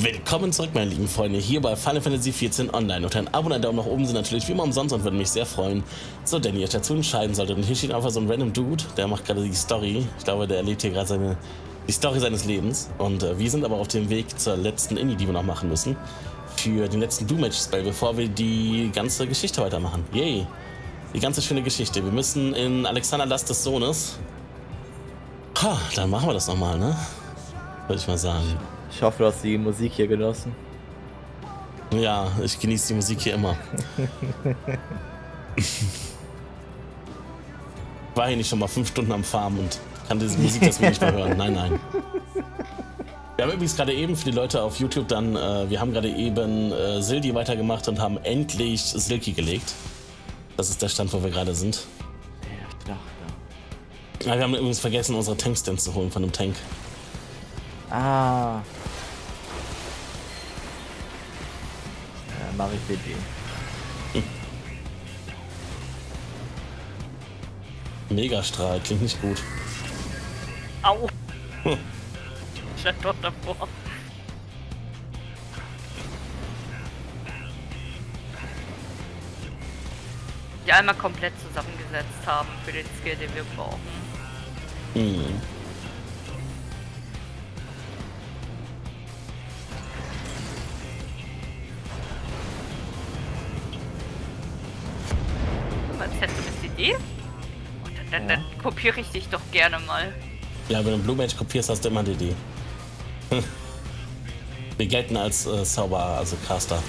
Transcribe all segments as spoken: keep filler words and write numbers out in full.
Willkommen zurück, meine lieben Freunde, hier bei Final Fantasy vierzehn Online. Und ein Abo und ein Daumen nach oben sind natürlich wie immer umsonst und würden mich sehr freuen, so denn ihr euch dazu entscheiden solltet. Und hier steht einfach so ein random Dude, der macht gerade die Story. Ich glaube, der erlebt hier gerade seine, die Story seines Lebens. Und äh, wir sind aber auf dem Weg zur letzten Indie, die wir noch machen müssen, für den letzten Blue Mage Spell, bevor wir die ganze Geschichte weitermachen. Yay! Die ganze schöne Geschichte. Wir müssen in Alexander Last des Sohnes. Ha, dann machen wir das nochmal, ne? Würde ich mal sagen. Ich hoffe, du hast die Musik hier genossen. Ja, ich genieße die Musik hier immer. Ich war hier nicht schon mal fünf Stunden am Farm und kann diese Musik das nicht mehr hören. Nein, nein. Wir haben übrigens gerade eben für die Leute auf YouTube dann, äh, wir haben gerade eben äh, Sildi weitergemacht und haben endlich Silky gelegt. Das ist der Stand, wo wir gerade sind. Ja, ich dachte. Wir haben übrigens vergessen, unsere Tank-Stance zu holen von dem Tank. Ah. Ja, mach ich B B. Hm. Megastrahl, klingt nicht gut. Au! Hm. Ich stand doch davor. Die einmal komplett zusammengesetzt haben für den Skill, den wir brauchen. Hm. Dann, dann kopiere ich dich doch gerne mal. Ja, wenn du Blue Mage kopierst, hast du immer die Idee. Wir gelten als äh, Zauberer, also Caster.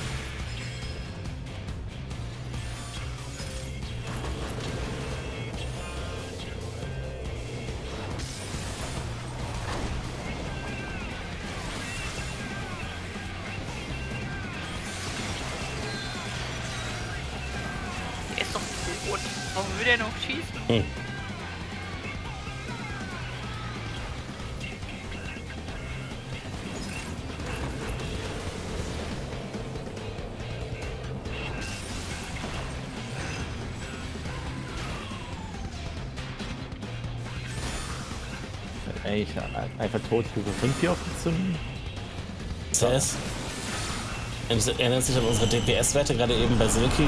Der ist doch so gut. Warum will der noch schießen? Hm. Ich einfach tot fünf hier aufgezündet. C S. Erinnert sich an unsere D P S-Werte gerade eben bei Silky.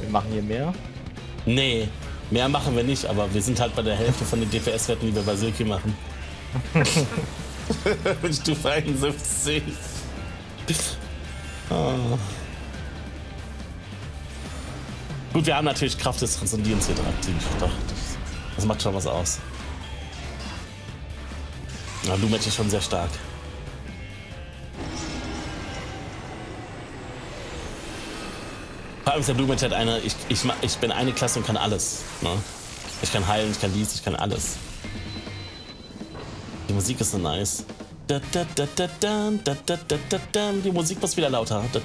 Wir machen hier mehr? Nee, mehr machen wir nicht, aber wir sind halt bei der Hälfte von den D P S-Werten, die wir bei Silky machen. Mit Stufe einundsiebzig. Oh. Gut, wir haben natürlich Kraft des Transzendierens hier dran aktiv. Doch, das macht schon was aus. Na, Blue Mage ist schon sehr stark. Vor allem ist der Blue Mage halt eine, ich, ich, ich bin eine Klasse und kann alles. Ne? Ich kann heilen, ich kann dies, ich kann alles. Die Musik ist so nice. Die Musik muss wieder lauter. Du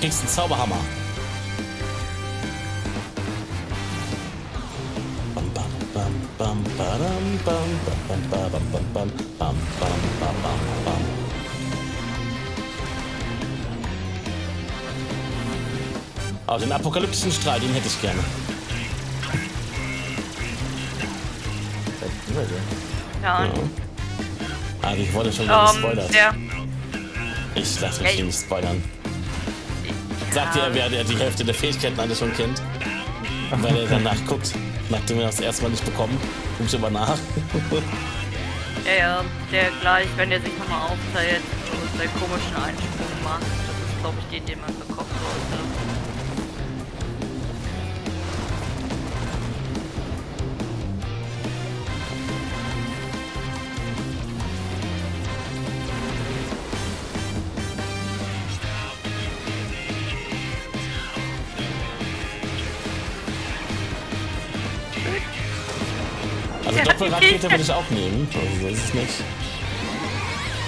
kriegst einen Zauberhammer. Bam, badam, bam, bam, bam, bam, bam, bam, bam, bam, bam, bam, bam. Oh, den apokalyptischen Strahl, den hätte ich gerne. Ja. Ja. Ah, ich wollte schon um, gespoilert. Ja. Ich lasse mich hier nicht spoilern. Sagt ihr, wer die Hälfte der Fähigkeiten alle schon kennt? Weil er danach guckt. Nachdem wir das erstmal nicht bekommen, guck ich aber nach. Ja, ja, der gleich, wenn der sich nochmal aufteilt und seinen komischen Einsprung macht, das ist, glaube ich, den, den man bekommen sollte. Also Doppelrakete würde ich auch nehmen, also so ist es nicht.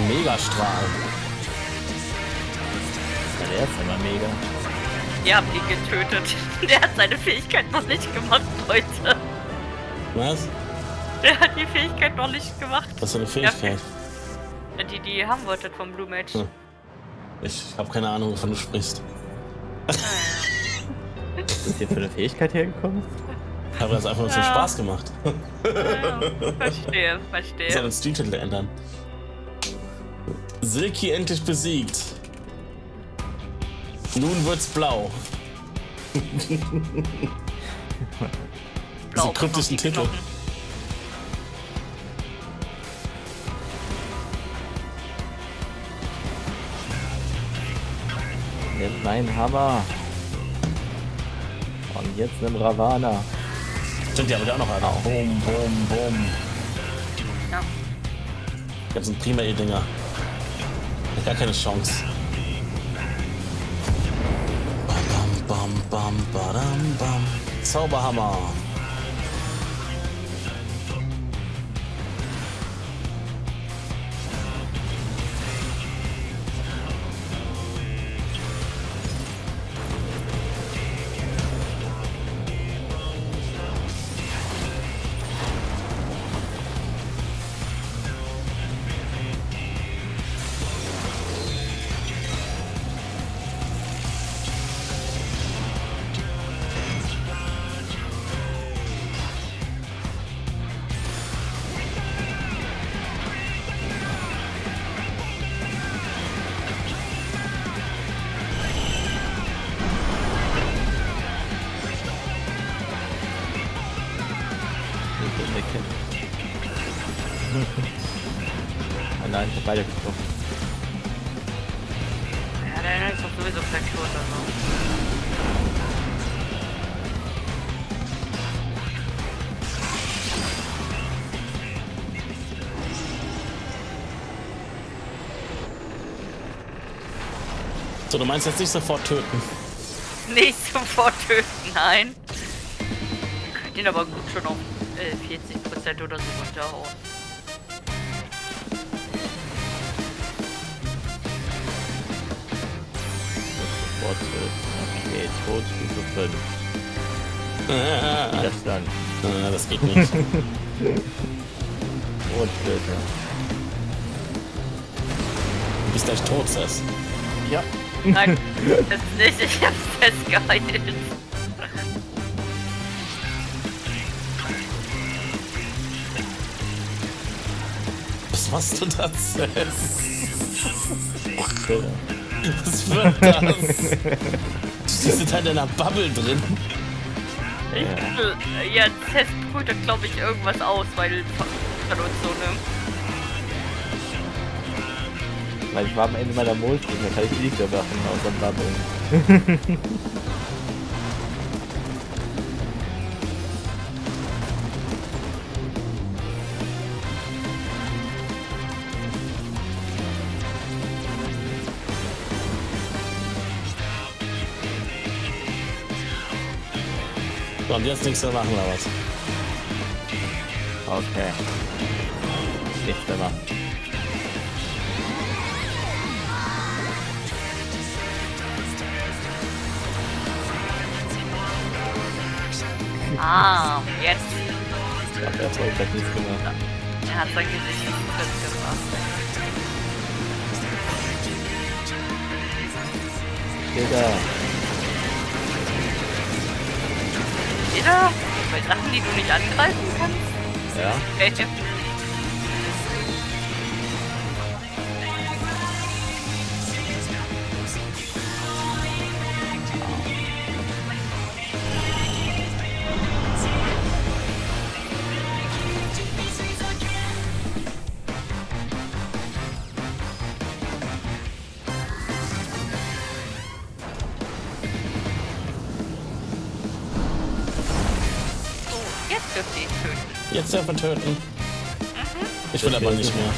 Megastrahl. Ja, der ist immer mega. Ihr habt ihn getötet. Der hat seine Fähigkeit noch nicht gemacht, Leute. Was? Der hat die Fähigkeit noch nicht gemacht. Was für eine Fähigkeit? Ja, die, die haben wolltet vom Blue Mage. Hm. Ich habe keine Ahnung, wovon du sprichst. Was ist hier für eine Fähigkeit hergekommen? Aber das hat einfach so ja. Spaß gemacht. Ja, verstehe, verstehe. Das hat uns Streamtitel ändern. Silky endlich besiegt. Nun wird's blau. Blau. So kryptischen Titel. Knochen. Jetzt ein Hammer. Und jetzt ein Ravana. Stimmt, ja, aber da auch noch einer. Boom, boom, boom. Ja. Ich hab so einen prima E-Dinger. Ich hab gar keine Chance. Bam, bam, bam, badam, bam. Zauberhammer. So, du meinst jetzt nicht sofort töten? Nicht sofort töten, nein. Ich könnte ihn aber gut schon auf äh, vierzig Prozent oder so runterhauen. Sofort töten. Okay, tot, Stufe fünf. Ah, das dann. Ah, das geht nicht. Tot töten. Du bist gleich tot, Sess. Ja. Nein, das nicht, ich hab's festgehalten. Was machst du da, Sess? Was wird das? Du stehst halt in einer Bubble drin. Ich, ja, Sess brüht da glaube ich irgendwas aus, weil von uns so, ne? Weil ich war am Ende meiner Mondstrecke, da kann ich nicht mehr machen aus dem Babbeln. So, und jetzt nichts mehr machen, oder was? Okay. Nichts mehr machen. Ah, jetzt. Ich glaube, er hat zwar gleich nichts gemacht. Er hat sein Gesicht nicht fest gemacht. Digga. Digga? Bei Sachen, die du nicht angreifen kannst? Ja. Welche? Jetzt darf man töten. Mhm. Ich will aber nicht mehr.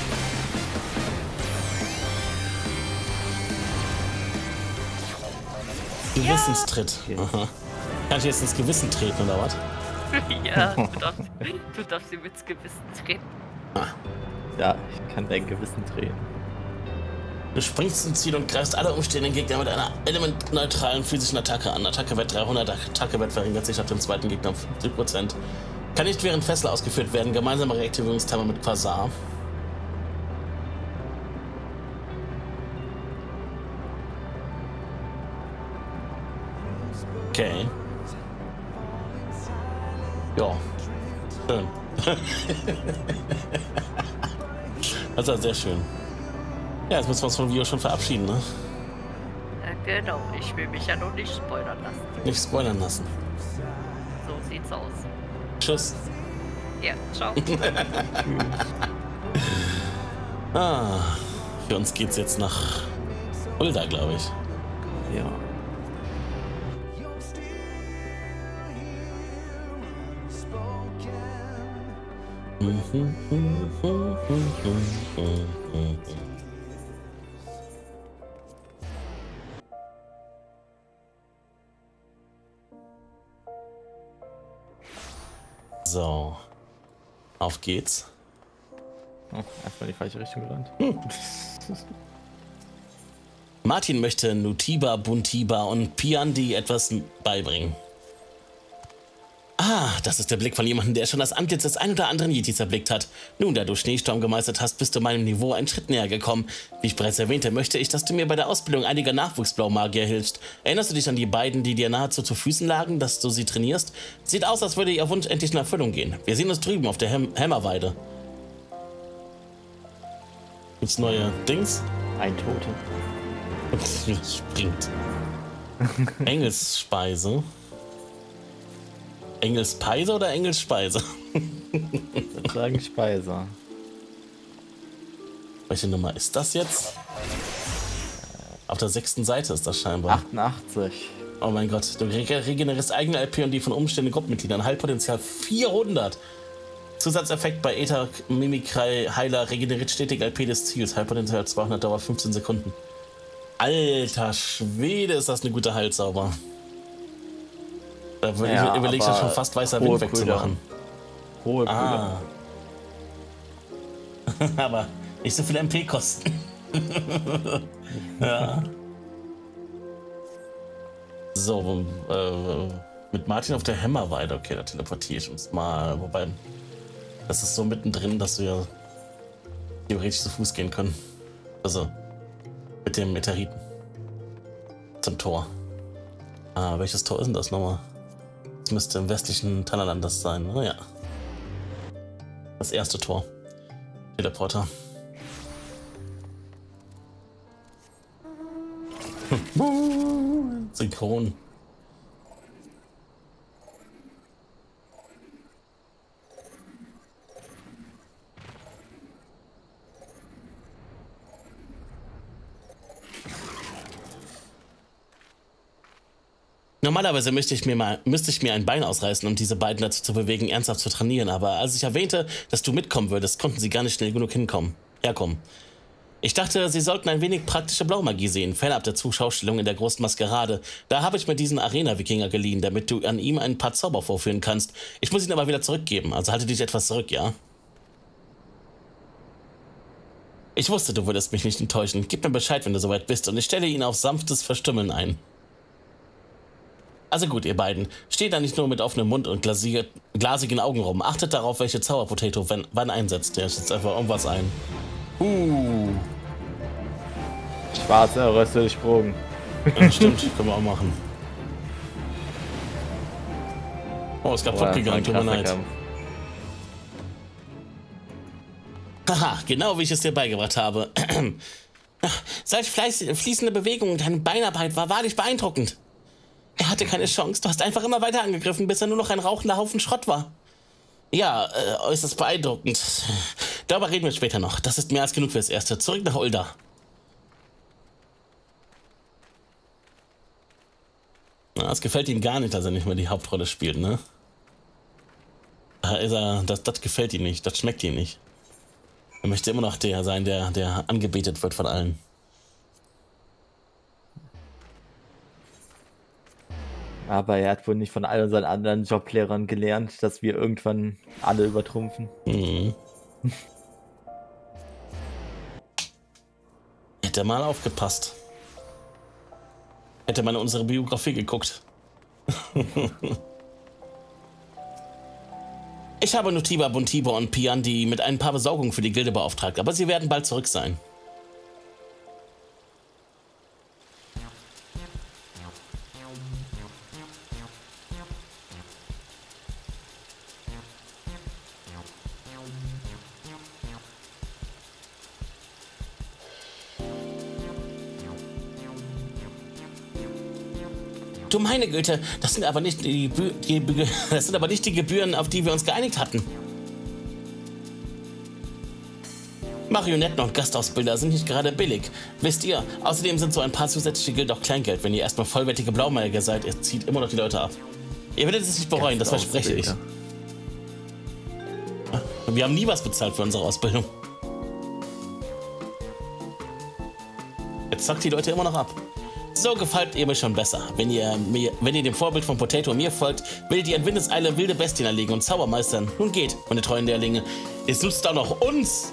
Gewissenstritt. Ja. Aha. Kann ich jetzt ins Gewissen treten oder was? Ja, du darfst, du darfst ihm ins Gewissen treten. Ah. Ja, ich kann dein Gewissen drehen. Du springst ins Ziel und greifst alle umstehenden Gegner mit einer elementneutralen physischen Attacke an. Attackewert dreihundert, Attackewert verringert sich auf dem zweiten Gegner um fünfzig Prozent. Kann nicht während Fessel ausgeführt werden, gemeinsame Reaktivierungstimer mit Quasar. Okay. Schön. Das war sehr schön. Ja, jetzt müssen wir uns vom Video schon verabschieden, ne? Ja, genau, ich will mich ja noch nicht spoilern lassen. Nicht spoilern lassen. So sieht's aus. Tschüss. Ja, ciao. Ah, für uns geht's jetzt nach Ul'dah, glaube ich. Ja. So, auf geht's. Oh, erstmal in die falsche Richtung gelandet. Hm. Martin möchte Nutiba, Buntiba und Piandi etwas beibringen. Ah, das ist der Blick von jemandem, der schon das Antlitz des ein oder anderen Yetis erblickt hat. Nun, da du Schneesturm gemeistert hast, bist du meinem Niveau einen Schritt näher gekommen. Wie ich bereits erwähnte, möchte ich, dass du mir bei der Ausbildung einiger Nachwuchsblaumagier hilfst. Erinnerst du dich an die beiden, die dir nahezu zu Füßen lagen, dass du sie trainierst? Sieht aus, als würde ihr Wunsch endlich in Erfüllung gehen. Wir sehen uns drüben auf der Hämmerweide. Gibt's neue Dings? Ein Totem. Springt. Engelsspeise. Engelspeise oder Engelsspeise? Wir sagen Speise. Welche Nummer ist das jetzt? Auf der sechsten Seite ist das scheinbar. achtundachtzig. Oh mein Gott, du regenerierst eigene L P und die von umstehenden Gruppenmitgliedern. Heilpotenzial vierhundert. Zusatzeffekt bei Ether, Mimikrei, Heiler, regeneriert stetig L P des Ziels. Heilpotenzial zweihundert, dauert fünfzehn Sekunden. Alter Schwede, ist das eine gute Heilsauber. Da ja, überlegt ich schon fast weißer Wind wegzumachen. Hohe Brüder. Ah. Aber nicht so viel M P kosten. Ja. So, äh, mit Martin auf der Hämmerweide. Okay, da teleportiere ich uns mal. Wobei, das ist so mittendrin, dass wir theoretisch zu Fuß gehen können. Also, mit dem Meteoriten. Zum Tor. Ah, welches Tor ist denn das nochmal? Das müsste im westlichen Tannerland das sein, naja. Das erste Tor. Teleporter. Synchron. Normalerweise müsste ich, mir mal, müsste ich mir ein Bein ausreißen, um diese beiden dazu zu bewegen, ernsthaft zu trainieren. Aber als ich erwähnte, dass du mitkommen würdest, konnten sie gar nicht schnell genug hinkommen, herkommen. Ich dachte, sie sollten ein wenig praktische Blaumagie sehen, fernab der Zuschaustellung in der großen Maskerade. Da habe ich mir diesen Arena-Wikinger geliehen, damit du an ihm ein paar Zauber vorführen kannst. Ich muss ihn aber wieder zurückgeben, also halte dich etwas zurück, ja? Ich wusste, du würdest mich nicht enttäuschen. Gib mir Bescheid, wenn du soweit bist, und ich stelle ihn auf sanftes Verstümmeln ein. Also gut, ihr beiden, steht da nicht nur mit offenem Mund und glasigen Augen rum. Achtet darauf, welche Zauber Potato wann, wann einsetzt. Der setzt einfach irgendwas ein. Uh. Schwarzer Röstelsprung. Ja, stimmt, können wir auch machen. Oh, es gab Popgegangen, tut mir leid. Haha, genau wie ich es dir beigebracht habe. Solch fließende Bewegung und deine Beinarbeit war wahrlich beeindruckend. Er hatte keine Chance. Du hast einfach immer weiter angegriffen, bis er nur noch ein rauchender Haufen Schrott war. Ja, äh, äußerst beeindruckend. Darüber reden wir später noch. Das ist mehr als genug fürs Erste. Zurück nach Ul'dah. Na, es gefällt ihm gar nicht, dass er nicht mehr die Hauptrolle spielt, ne? Da ist er, das, das gefällt ihm nicht, das schmeckt ihm nicht. Er möchte immer noch der sein, der, der angebetet wird von allen. Aber er hat wohl nicht von all unseren anderen Joblehrern gelernt, dass wir irgendwann alle übertrumpfen. Mhm. Hätte mal aufgepasst. Hätte man unsere Biografie geguckt. Ich habe Nutiba, Buntiba und Piandi mit ein paar Besorgungen für die Gilde beauftragt, aber sie werden bald zurück sein. Du meine Güte, das sind aber nicht die, die, die, das sind aber nicht die Gebühren, auf die wir uns geeinigt hatten. Marionetten und Gastausbilder sind nicht gerade billig. Wisst ihr, außerdem sind so ein paar zusätzliche Gilden auch Kleingeld. Wenn ihr erstmal vollwertige Blaumeier seid, ihr zieht immer noch die Leute ab. Ihr werdet es nicht bereuen, das verspreche ich. Wir haben nie was bezahlt für unsere Ausbildung. Jetzt zackt die Leute immer noch ab. So gefällt ihr mir schon besser. Wenn ihr, mir, wenn ihr dem Vorbild von Potato und mir folgt, werdet ihr in Windeseile wilde Bestien erlegen und Zaubermeistern. Nun geht, meine treuen Lehrlinge. Jetzt nutzt auch noch uns.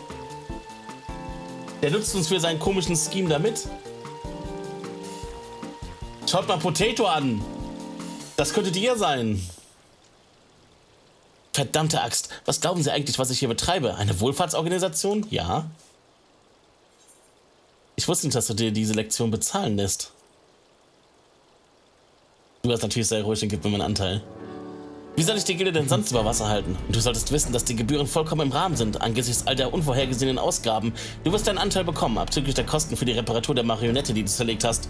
Der nutzt uns für seinen komischen Scheme damit. Schaut mal Potato an. Das könntet ihr sein. Verdammte Axt. Was glauben Sie eigentlich, was ich hier betreibe? Eine Wohlfahrtsorganisation? Ja. Ich wusste nicht, dass du dir diese Lektion bezahlen lässt. Du hast natürlich sehr ruhig und gib mir meinen Anteil. Wie soll ich die Gilde denn sonst über Wasser halten? Und du solltest wissen, dass die Gebühren vollkommen im Rahmen sind, angesichts all der unvorhergesehenen Ausgaben. Du wirst deinen Anteil bekommen, abzüglich der Kosten für die Reparatur der Marionette, die du zerlegt hast.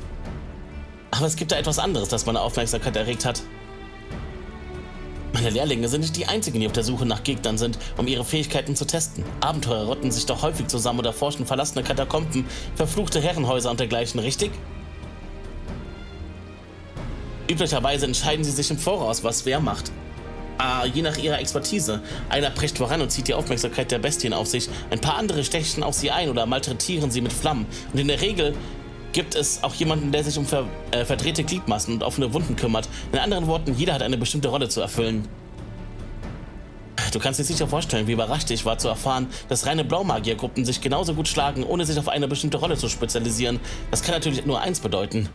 Aber es gibt da etwas anderes, das meine Aufmerksamkeit erregt hat. Meine Lehrlinge sind nicht die einzigen, die auf der Suche nach Gegnern sind, um ihre Fähigkeiten zu testen. Abenteurer rotten sich doch häufig zusammen oder forschen verlassene Katakomben, verfluchte Herrenhäuser und dergleichen, richtig? Üblicherweise entscheiden sie sich im Voraus, was wer macht. Ah, je nach ihrer Expertise. Einer prescht voran und zieht die Aufmerksamkeit der Bestien auf sich. Ein paar andere stechen auf sie ein oder malträtieren sie mit Flammen. Und in der Regel gibt es auch jemanden, der sich um ver äh, verdrehte Gliedmaßen und offene Wunden kümmert. In anderen Worten, jeder hat eine bestimmte Rolle zu erfüllen. Du kannst dir sicher vorstellen, wie überrascht ich war zu erfahren, dass reine Blaumagiergruppen sich genauso gut schlagen, ohne sich auf eine bestimmte Rolle zu spezialisieren. Das kann natürlich nur eins bedeuten.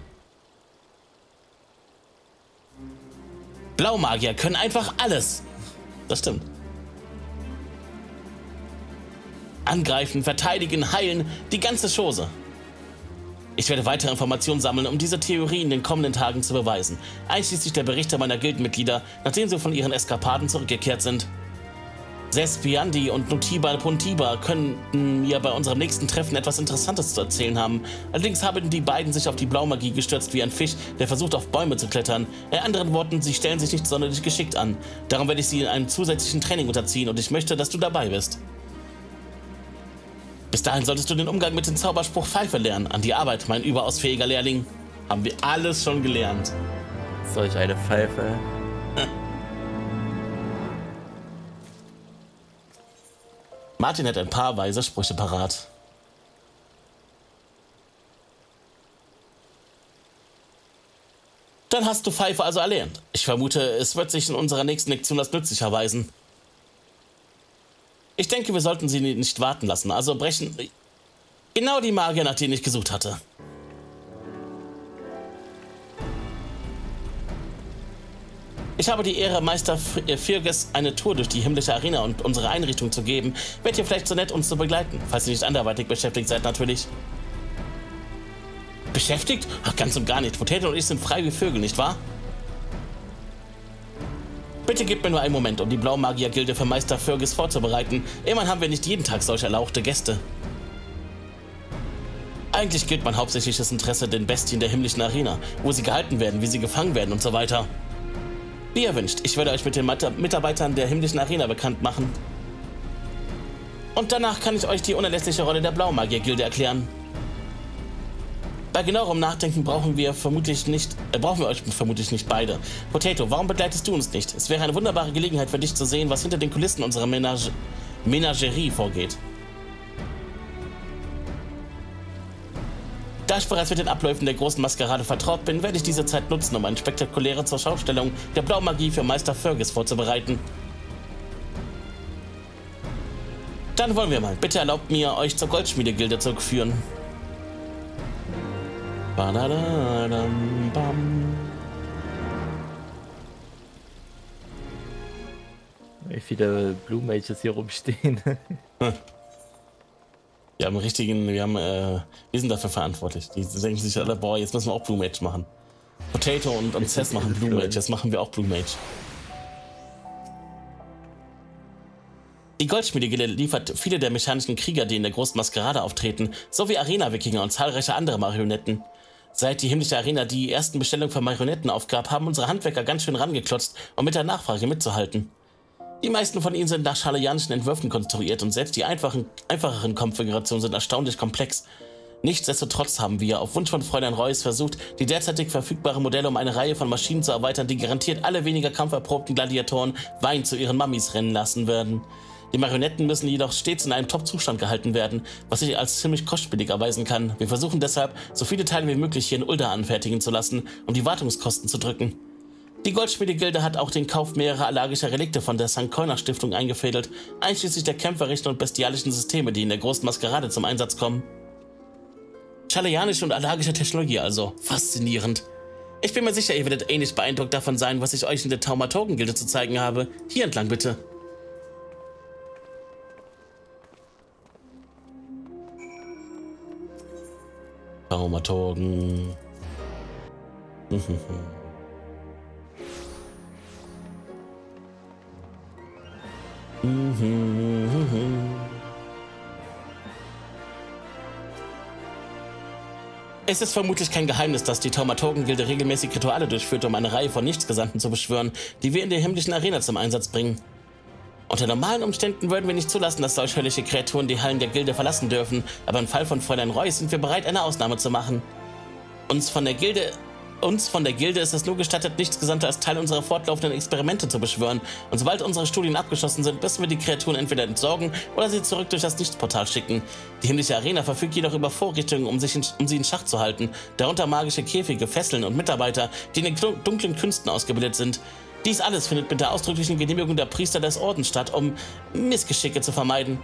Blaumagier können einfach alles. Das stimmt. Angreifen, verteidigen, heilen, die ganze Chose. Ich werde weitere Informationen sammeln, um diese Theorie in den kommenden Tagen zu beweisen. Einschließlich der Berichte meiner Gildenmitglieder, nachdem sie von ihren Eskapaden zurückgekehrt sind. Selbst Piandi und Nutiba Buntiba könnten mir bei unserem nächsten Treffen etwas Interessantes zu erzählen haben. Allerdings haben die beiden sich auf die Blaumagie gestürzt wie ein Fisch, der versucht auf Bäume zu klettern. In anderen Worten, sie stellen sich nicht sonderlich geschickt an. Darum werde ich sie in einem zusätzlichen Training unterziehen und ich möchte, dass du dabei bist. Bis dahin solltest du den Umgang mit dem Zauberspruch Pfeife lernen. An die Arbeit, mein überaus fähiger Lehrling. Haben wir alles schon gelernt. Solch eine Pfeife. Martin hat ein paar weise Sprüche parat. Dann hast du Pfeife also erlernt. Ich vermute, es wird sich in unserer nächsten Lektion als nützlich erweisen. Ich denke, wir sollten sie nicht warten lassen, also brechen... Genau die Magier, nach denen ich gesucht hatte. Ich habe die Ehre, Meister Fergus eine Tour durch die himmlische Arena und unsere Einrichtung zu geben. Wärt ihr vielleicht so nett, uns zu begleiten, falls ihr nicht anderweitig beschäftigt seid, natürlich. Beschäftigt? Ach, ganz und gar nicht. Potato und ich sind frei wie Vögel, nicht wahr? Bitte gebt mir nur einen Moment, um die Blaumagiergilde für Meister Fergus vorzubereiten. Immerhin haben wir nicht jeden Tag solch erlauchte Gäste. Eigentlich gilt mein hauptsächliches Interesse den Bestien der himmlischen Arena, wo sie gehalten werden, wie sie gefangen werden und so weiter. Wie erwünscht, ich werde euch mit den Mitarbeitern der himmlischen Arena bekannt machen. Und danach kann ich euch die unerlässliche Rolle der Blaumagiergilde erklären. Bei genauerem Nachdenken brauchen wir vermutlich nicht, äh, brauchen wir euch vermutlich nicht beide. Potato, warum begleitest du uns nicht? Es wäre eine wunderbare Gelegenheit für dich zu sehen, was hinter den Kulissen unserer Menage, Menagerie vorgeht. Da ich bereits mit den Abläufen der großen Maskerade vertraut bin, werde ich diese Zeit nutzen, um eine spektakuläre Zurschaustellung der Blaumagie für Meister Fergus vorzubereiten. Dann wollen wir mal. Bitte erlaubt mir, euch zur Goldschmiedegilde zurückzuführen. Wie viele Blue Mages hier rumstehen. Wir haben richtigen, wir haben, äh, wir sind dafür verantwortlich. Die denken sich alle, boah, jetzt müssen wir auch Blue Mage machen. Potato und, und Cess machen Blue Mage, jetzt machen wir auch Blue Mage. Die Goldschmiedegilde liefert viele der mechanischen Krieger, die in der großen Maskerade auftreten, sowie Arena-Wikinger und zahlreiche andere Marionetten. Seit die himmlische Arena die ersten Bestellungen von Marionetten aufgab, haben unsere Handwerker ganz schön rangeklotzt, um mit der Nachfrage mitzuhalten. Die meisten von ihnen sind nach schaleyanischen Entwürfen konstruiert und selbst die einfachen, einfacheren Konfigurationen sind erstaunlich komplex. Nichtsdestotrotz haben wir, auf Wunsch von Fräulein Reus, versucht, die derzeitig verfügbaren Modelle um eine Reihe von Maschinen zu erweitern, die garantiert alle weniger kampferprobten Gladiatoren Wein zu ihren Mammis rennen lassen werden. Die Marionetten müssen jedoch stets in einem Top-Zustand gehalten werden, was sich als ziemlich kostspielig erweisen kann. Wir versuchen deshalb, so viele Teile wie möglich hier in Ul'dah anfertigen zu lassen, um die Wartungskosten zu drücken. Die Goldschmiedegilde hat auch den Kauf mehrerer allergischer Relikte von der Sankt Keuner Stiftung eingefädelt, einschließlich der Kämpferrichter und bestialischen Systeme, die in der großen Maskerade zum Einsatz kommen. Schaleyanische und allergische Technologie also. Faszinierend. Ich bin mir sicher, ihr werdet ähnlich beeindruckt davon sein, was ich euch in der Thaumaturgen-Gilde zu zeigen habe. Hier entlang bitte. Thaumaturgen. Es ist vermutlich kein Geheimnis, dass die Thaumaturgen-Gilde regelmäßig Rituale durchführt, um eine Reihe von Nichtsgesandten zu beschwören, die wir in der himmlischen Arena zum Einsatz bringen. Unter normalen Umständen würden wir nicht zulassen, dass solch höllische Kreaturen die Hallen der Gilde verlassen dürfen, aber im Fall von Fräulein Reus sind wir bereit, eine Ausnahme zu machen. Uns von der Gilde... Uns von der Gilde ist es nur gestattet, Nichtsgesandte als Teil unserer fortlaufenden Experimente zu beschwören. Und sobald unsere Studien abgeschlossen sind, müssen wir die Kreaturen entweder entsorgen oder sie zurück durch das Nichtsportal schicken. Die himmlische Arena verfügt jedoch über Vorrichtungen, um, sich in, um sie in Schach zu halten, darunter magische Käfige, Fesseln und Mitarbeiter, die in den dunklen Künsten ausgebildet sind. Dies alles findet mit der ausdrücklichen Genehmigung der Priester des Ordens statt, um Missgeschicke zu vermeiden.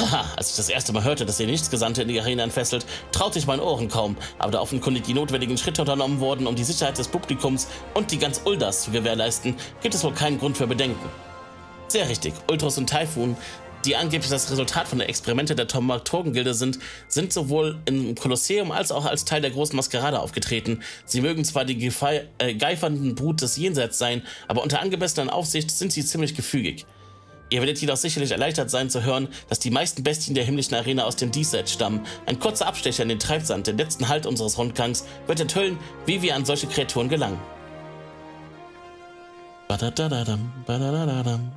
Haha, als ich das erste Mal hörte, dass ihr Nichtsgesandte in die Arena entfesselt, traute ich meinen Ohren kaum, aber da offenkundig die notwendigen Schritte unternommen wurden, um die Sicherheit des Publikums und die ganz Ul'dahs zu gewährleisten, gibt es wohl keinen Grund für Bedenken. Sehr richtig, Ultros und Taifun, die angeblich das Resultat von den Experimenten der Thaumaturgen-Gilde sind, sind sowohl im Kolosseum als auch als Teil der großen Maskerade aufgetreten. Sie mögen zwar die Gefe äh, geifernden Brut des Jenseits sein, aber unter angemessener Aufsicht sind sie ziemlich gefügig. Ihr werdet jedoch sicherlich erleichtert sein zu hören, dass die meisten Bestien der himmlischen Arena aus dem Diesseits stammen. Ein kurzer Abstecher in den Treibsand, den letzten Halt unseres Rundgangs, wird enthüllen, wie wir an solche Kreaturen gelangen. Badadadadam, badadadadam.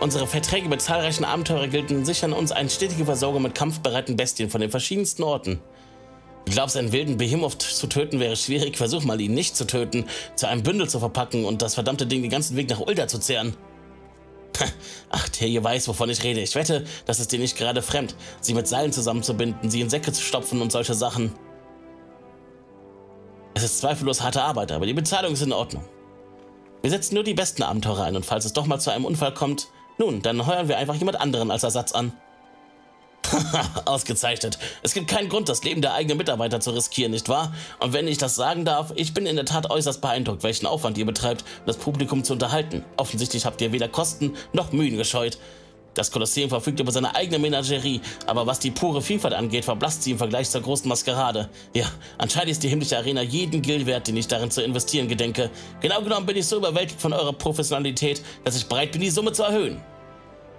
Unsere Verträge mit zahlreichen Abenteurergilden sichern uns eine stetige Versorgung mit kampfbereiten Bestien von den verschiedensten Orten. Du glaubst, einen wilden Behemoth zu töten wäre schwierig, versuch mal ihn nicht zu töten, zu einem Bündel zu verpacken und das verdammte Ding den ganzen Weg nach Ul'dah zu zehren. Ach, der hier weiß, wovon ich rede. Ich wette, das ist dir nicht gerade fremd, sie mit Seilen zusammenzubinden, sie in Säcke zu stopfen und solche Sachen. Es ist zweifellos harte Arbeit, aber die Bezahlung ist in Ordnung. Wir setzen nur die besten Abenteurer ein und falls es doch mal zu einem Unfall kommt, nun, dann heuern wir einfach jemand anderen als Ersatz an. Haha, ausgezeichnet. Es gibt keinen Grund, das Leben der eigenen Mitarbeiter zu riskieren, nicht wahr? Und wenn ich das sagen darf, ich bin in der Tat äußerst beeindruckt, welchen Aufwand ihr betreibt, um das Publikum zu unterhalten. Offensichtlich habt ihr weder Kosten noch Mühen gescheut. Das Kolosseum verfügt über seine eigene Menagerie, aber was die pure Vielfalt angeht, verblasst sie im Vergleich zur großen Maskerade. Ja, anscheinend ist die himmlische Arena jeden Gil wert, den ich darin zu investieren gedenke. Genau genommen bin ich so überwältigt von eurer Professionalität, dass ich bereit bin, die Summe zu erhöhen.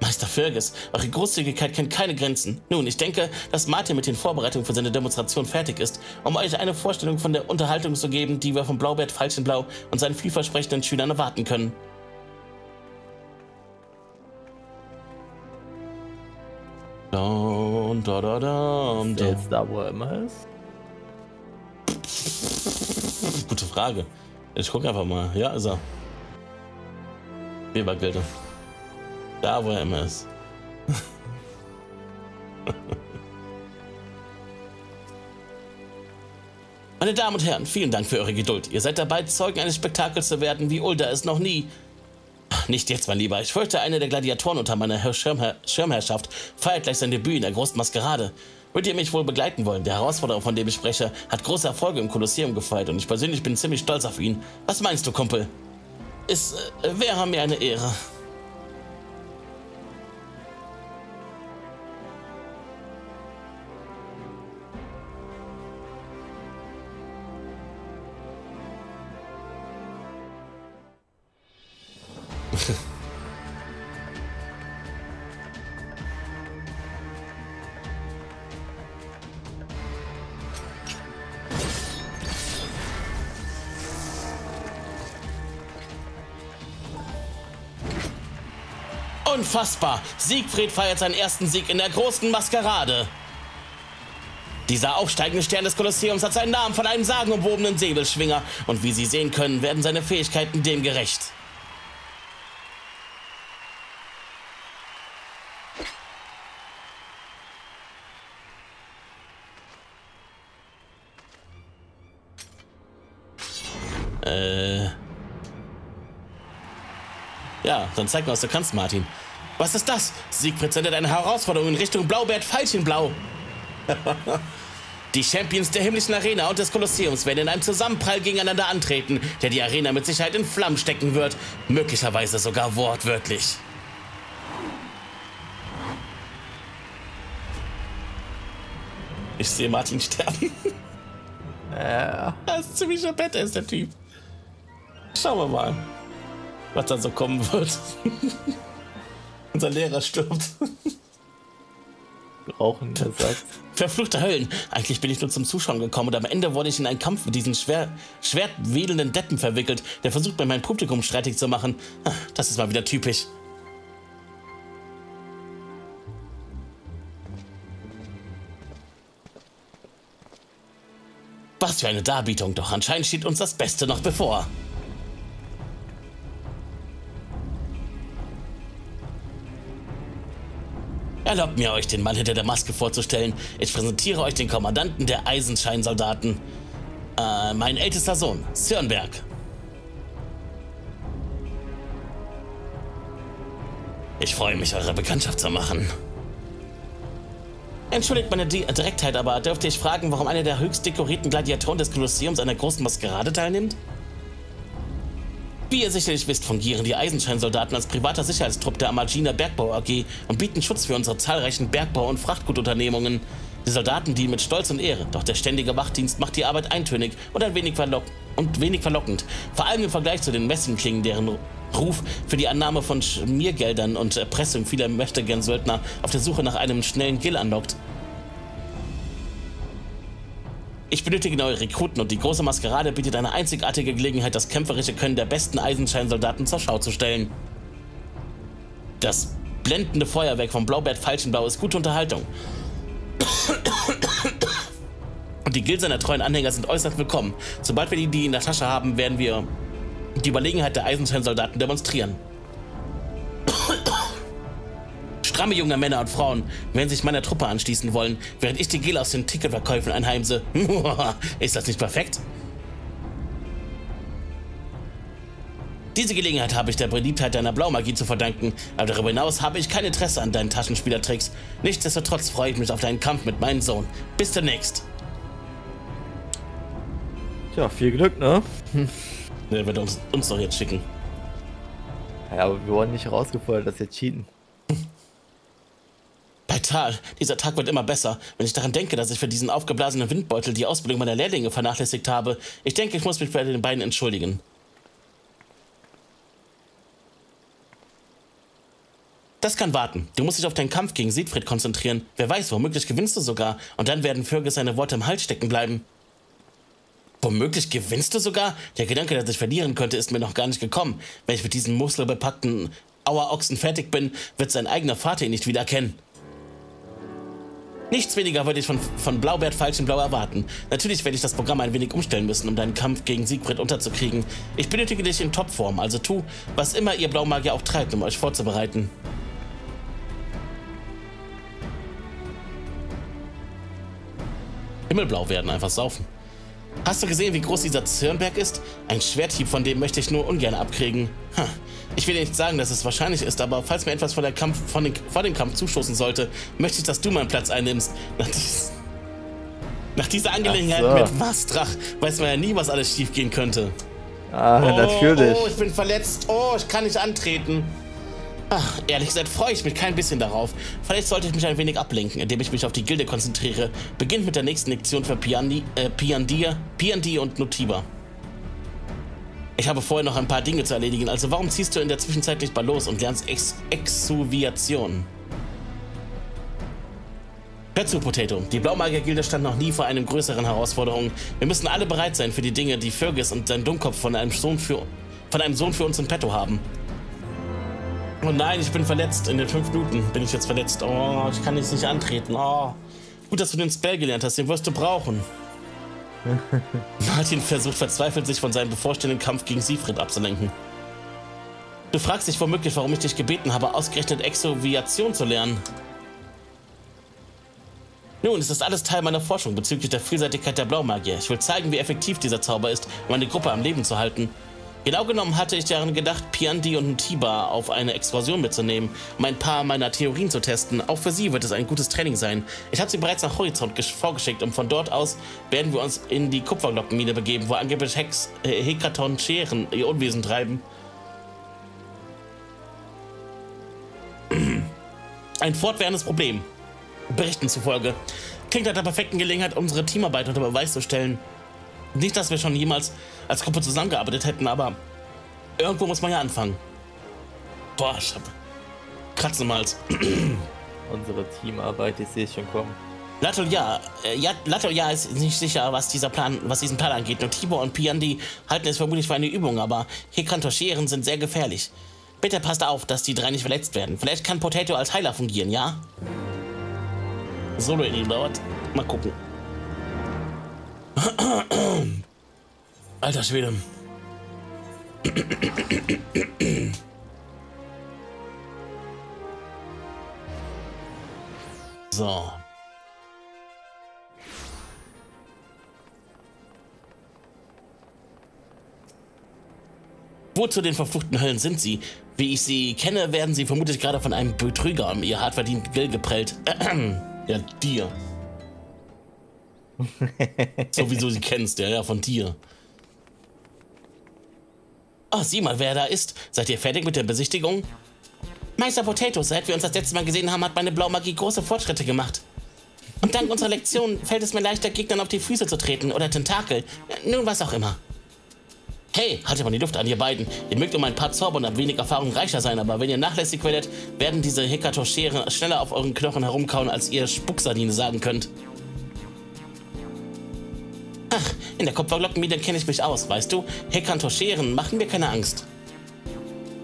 Meister Fergus, eure Großzügigkeit kennt keine Grenzen. Nun, ich denke, dass Martin mit den Vorbereitungen für seine Demonstration fertig ist, um euch eine Vorstellung von der Unterhaltung zu geben, die wir von Blaubert Falschenblau und seinen vielversprechenden Schülern erwarten können. Da, da, da, ist der jetzt da, wo er immer ist? Gute Frage. Ich gucke einfach mal. Ja, ist er. Webergilde. Da, wo er immer ist. Meine Damen und Herren, vielen Dank für eure Geduld. Ihr seid dabei, Zeugen eines Spektakels zu werden, wie Ul'dah es noch nie. Nicht jetzt, mein Lieber. Ich fürchte, einer der Gladiatoren unter meiner Schirmherr Schirmherrschaft feiert gleich sein Debüt in der großen Maskerade. Würdet ihr mich wohl begleiten wollen? Der Herausforderer, von dem ich spreche, hat große Erfolge im Kolosseum gefeiert und ich persönlich bin ziemlich stolz auf ihn. Was meinst du, Kumpel? Es äh, wäre mir eine Ehre. Unfassbar! Siegfried feiert seinen ersten Sieg in der großen Maskerade. Dieser aufsteigende Stern des Kolosseums hat seinen Namen von einem sagenumwobenen Säbelschwinger und wie Sie sehen können, werden seine Fähigkeiten dem gerecht. Äh... Ja, dann zeig mal, was du kannst, Martin. Was ist das? Siegfried sendet eine Herausforderung in Richtung Blaubert Falschenblau. Die Champions der himmlischen Arena und des Kolosseums werden in einem Zusammenprall gegeneinander antreten, der die Arena mit Sicherheit in Flammen stecken wird. Möglicherweise sogar wortwörtlich. Ich sehe Martin sterben. Äh. Das ist ziemlicher Badass, der Typ. Schauen wir mal, was da so kommen wird. Unser Lehrer stirbt. Rauchen, der sagt. Verfluchte Höllen. Eigentlich bin ich nur zum Zuschauen gekommen und am Ende wurde ich in einen Kampf mit diesen schwer, schwertwedelnden Deppen verwickelt, der versucht, mir mein Publikum streitig zu machen. Das ist mal wieder typisch. Was für eine Darbietung, doch anscheinend steht uns das Beste noch bevor. Erlaubt mir, euch den Mann hinter der Maske vorzustellen. Ich präsentiere euch den Kommandanten der Eisenscheinsoldaten. Äh, mein ältester Sohn, Sirnberg. Ich freue mich, eure Bekanntschaft zu machen. Entschuldigt meine Di- Direktheit, aber dürfte ich fragen, warum einer der höchst dekorierten Gladiatoren des Kolosseums an der großen Maskerade teilnimmt? Wie ihr sicherlich wisst, fungieren die Eisenscheinsoldaten als privater Sicherheitstrupp der Amajina Bergbau A G und bieten Schutz für unsere zahlreichen Bergbau- und Frachtgutunternehmungen. Die Soldaten dienen mit Stolz und Ehre, doch der ständige Wachdienst macht die Arbeit eintönig und ein wenig, verlock und wenig verlockend, vor allem im Vergleich zu den Messingklingen, deren Ruf für die Annahme von Schmiergeldern und Erpressung vieler Möchtegern-Söldner auf der Suche nach einem schnellen Kill anlockt. Ich benötige neue Rekruten und die große Maskerade bietet eine einzigartige Gelegenheit, das kämpferische Können der besten Eisenscheinsoldaten zur Schau zu stellen. Das blendende Feuerwerk von Blaubert Falschenblau ist gute Unterhaltung. Und die Gilde seiner treuen Anhänger sind äußerst willkommen. Sobald wir die, die in der Tasche haben, werden wir die Überlegenheit der Eisenscheinsoldaten demonstrieren. Stramme junge Männer und Frauen werden sich meiner Truppe anschließen wollen, während ich die Gel aus den Ticketverkäufen einheimse. Ist das nicht perfekt? Diese Gelegenheit habe ich der Beliebtheit deiner Blaumagie zu verdanken, aber darüber hinaus habe ich kein Interesse an deinen Taschenspielertricks. Nichtsdestotrotz freue ich mich auf deinen Kampf mit meinem Sohn. Bis demnächst. Tja, viel Glück, ne? Der wird uns, uns doch jetzt schicken. Ja, aber wir wurden nicht herausgefordert, dass wir cheaten. Total. Dieser Tag wird immer besser. Wenn ich daran denke, dass ich für diesen aufgeblasenen Windbeutel die Ausbildung meiner Lehrlinge vernachlässigt habe, ich denke, ich muss mich bei den beiden entschuldigen. Das kann warten. Du musst dich auf deinen Kampf gegen Siegfried konzentrieren. Wer weiß, womöglich gewinnst du sogar. Und dann werden Fergus seine Worte im Hals stecken bleiben. Womöglich gewinnst du sogar? Der Gedanke, dass ich verlieren könnte, ist mir noch gar nicht gekommen. Wenn ich mit diesem muskelbepackten Auerochsen fertig bin, wird sein eigener Vater ihn nicht wiedererkennen. Nichts weniger würde ich von, von Blaubert Falschenblau erwarten. Natürlich werde ich das Programm ein wenig umstellen müssen, um deinen Kampf gegen Siegfried unterzukriegen. Ich benötige dich in Topform, also tu, was immer ihr Blaumagier auch treibt, um euch vorzubereiten. Himmelblau werden, einfach saufen. Hast du gesehen, wie groß dieser Zirnberg ist? Ein Schwerthieb, von dem möchte ich nur ungern abkriegen. Hm. Ich will dir nicht sagen, dass es wahrscheinlich ist, aber falls mir etwas vor, der Kampf, von den, vor dem Kampf zustoßen sollte, möchte ich, dass du meinen Platz einnimmst. Nach, dies, nach dieser Angelegenheit so. Mit Mastrach weiß man ja nie, was alles schief gehen könnte. Ah, oh, natürlich. Oh, ich bin verletzt. Oh, ich kann nicht antreten. Ach, ehrlich gesagt freue ich mich kein bisschen darauf. Vielleicht sollte ich mich ein wenig ablenken, indem ich mich auf die Gilde konzentriere. Beginnt mit der nächsten Lektion für Piandi, äh, Piandi, Piandi und Nutiba. Ich habe vorher noch ein paar Dinge zu erledigen, also warum ziehst du in der Zwischenzeit nicht mal los und lernst Ex Exuviation? Hör zu, Potato. Die Blaumagier-Gilde stand noch nie vor einer größeren Herausforderung. Wir müssen alle bereit sein für die Dinge, die Fergus und sein Dummkopf von einem Sohn für, von einem Sohn für uns in petto haben. Oh nein, ich bin verletzt. In den fünf Minuten bin ich jetzt verletzt. Oh, ich kann jetzt nicht antreten. Oh. Gut, dass du den Spell gelernt hast. Den wirst du brauchen. Martin versucht verzweifelt, sich von seinem bevorstehenden Kampf gegen Siegfried abzulenken. Du fragst dich womöglich, warum ich dich gebeten habe, ausgerechnet Exuviation zu lernen. Nun, es ist alles Teil meiner Forschung bezüglich der Vielseitigkeit der Blaumagier. Ich will zeigen, wie effektiv dieser Zauber ist, um eine Gruppe am Leben zu halten. Genau genommen hatte ich daran gedacht, Piandi und Nutiba auf eine Exkursion mitzunehmen, um ein paar meiner Theorien zu testen. Auch für sie wird es ein gutes Training sein. Ich habe sie bereits nach Horizont vorgeschickt und von dort aus werden wir uns in die Kupferglockenmine begeben, wo angeblich Hex, äh, Hekatoncheir-Scheren ihr Unwesen treiben. Ein fortwährendes Problem. Berichten zufolge. Klingt nach der perfekten Gelegenheit, unsere Teamarbeit unter Beweis zu stellen. Nicht, dass wir schon jemals als Gruppe zusammengearbeitet hätten, aber irgendwo muss man ja anfangen. Boah, ich hab Kratzen im Hals. Unsere Teamarbeit, ich sehe es schon kommen. Latoya äh, ja, ist nicht sicher, was, dieser Plan, was diesen Plan angeht. Nutiba und Piandi halten es vermutlich für eine Übung, aber Hekatoncheir-Scheren sind sehr gefährlich. Bitte passt auf, dass die drei nicht verletzt werden. Vielleicht kann Potato als Heiler fungieren, ja? Solo in ihm dauert. Mal gucken. Alter Schwede. So. Wozu den verfluchten Höllen sind sie? Wie ich sie kenne, werden sie vermutlich gerade von einem Betrüger um ihr hart verdienten Geld geprellt. Ja, dir. Sowieso, sie kennst, ja, ja, von dir. Ach, sieh mal, wer da ist. Seid ihr fertig mit der Besichtigung? Meister Potato, seit wir uns das letzte Mal gesehen haben, hat meine Blaumagie große Fortschritte gemacht. Und dank unserer Lektion fällt es mir leichter, Gegnern auf die Füße zu treten oder Tentakel. Nun, was auch immer. Hey, haltet mal die Luft an, ihr beiden. Ihr mögt um ein paar Zauber und ein wenig Erfahrung reicher sein, aber wenn ihr nachlässig werdet, werden diese Hekatoncheir-Scheren schneller auf euren Knochen herumkauen, als ihr Spucksardine sagen könnt. Ach, in der Kupferglockenmine kenne ich mich aus, weißt du? Hekatoncheir-Scheren machen mir keine Angst.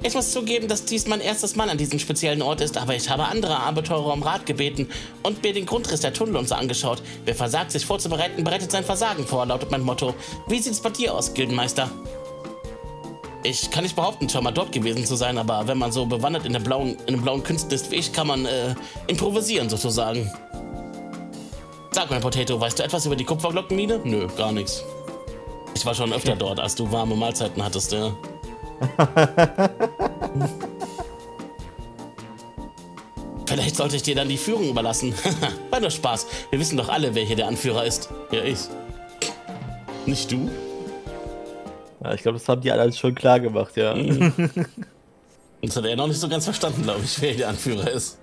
Ich muss zugeben, dass dies mein erstes Mal an diesem speziellen Ort ist, aber ich habe andere Abenteurer um Rat gebeten und mir den Grundriss der Tunnel und so angeschaut. Wer versagt, sich vorzubereiten, bereitet sein Versagen vor, lautet mein Motto. Wie sieht's bei dir aus, Gildenmeister? Ich kann nicht behaupten, schon mal dort gewesen zu sein, aber wenn man so bewandert in den blauen, in den blauen Künsten ist wie ich, kann man äh, improvisieren sozusagen. Sag mal, Potato, weißt du etwas über die Kupferglockenmine? Nö, gar nichts. Ich war schon öfter dort, als du warme Mahlzeiten hattest, ja. Vielleicht sollte ich dir dann die Führung überlassen. War nur Spaß. Wir wissen doch alle, wer hier der Anführer ist. Ja, ich. Nicht du? Ja, ich glaube, das haben die alle schon klar gemacht, ja. Das hat er noch nicht so ganz verstanden, glaube ich, wer hier der Anführer ist.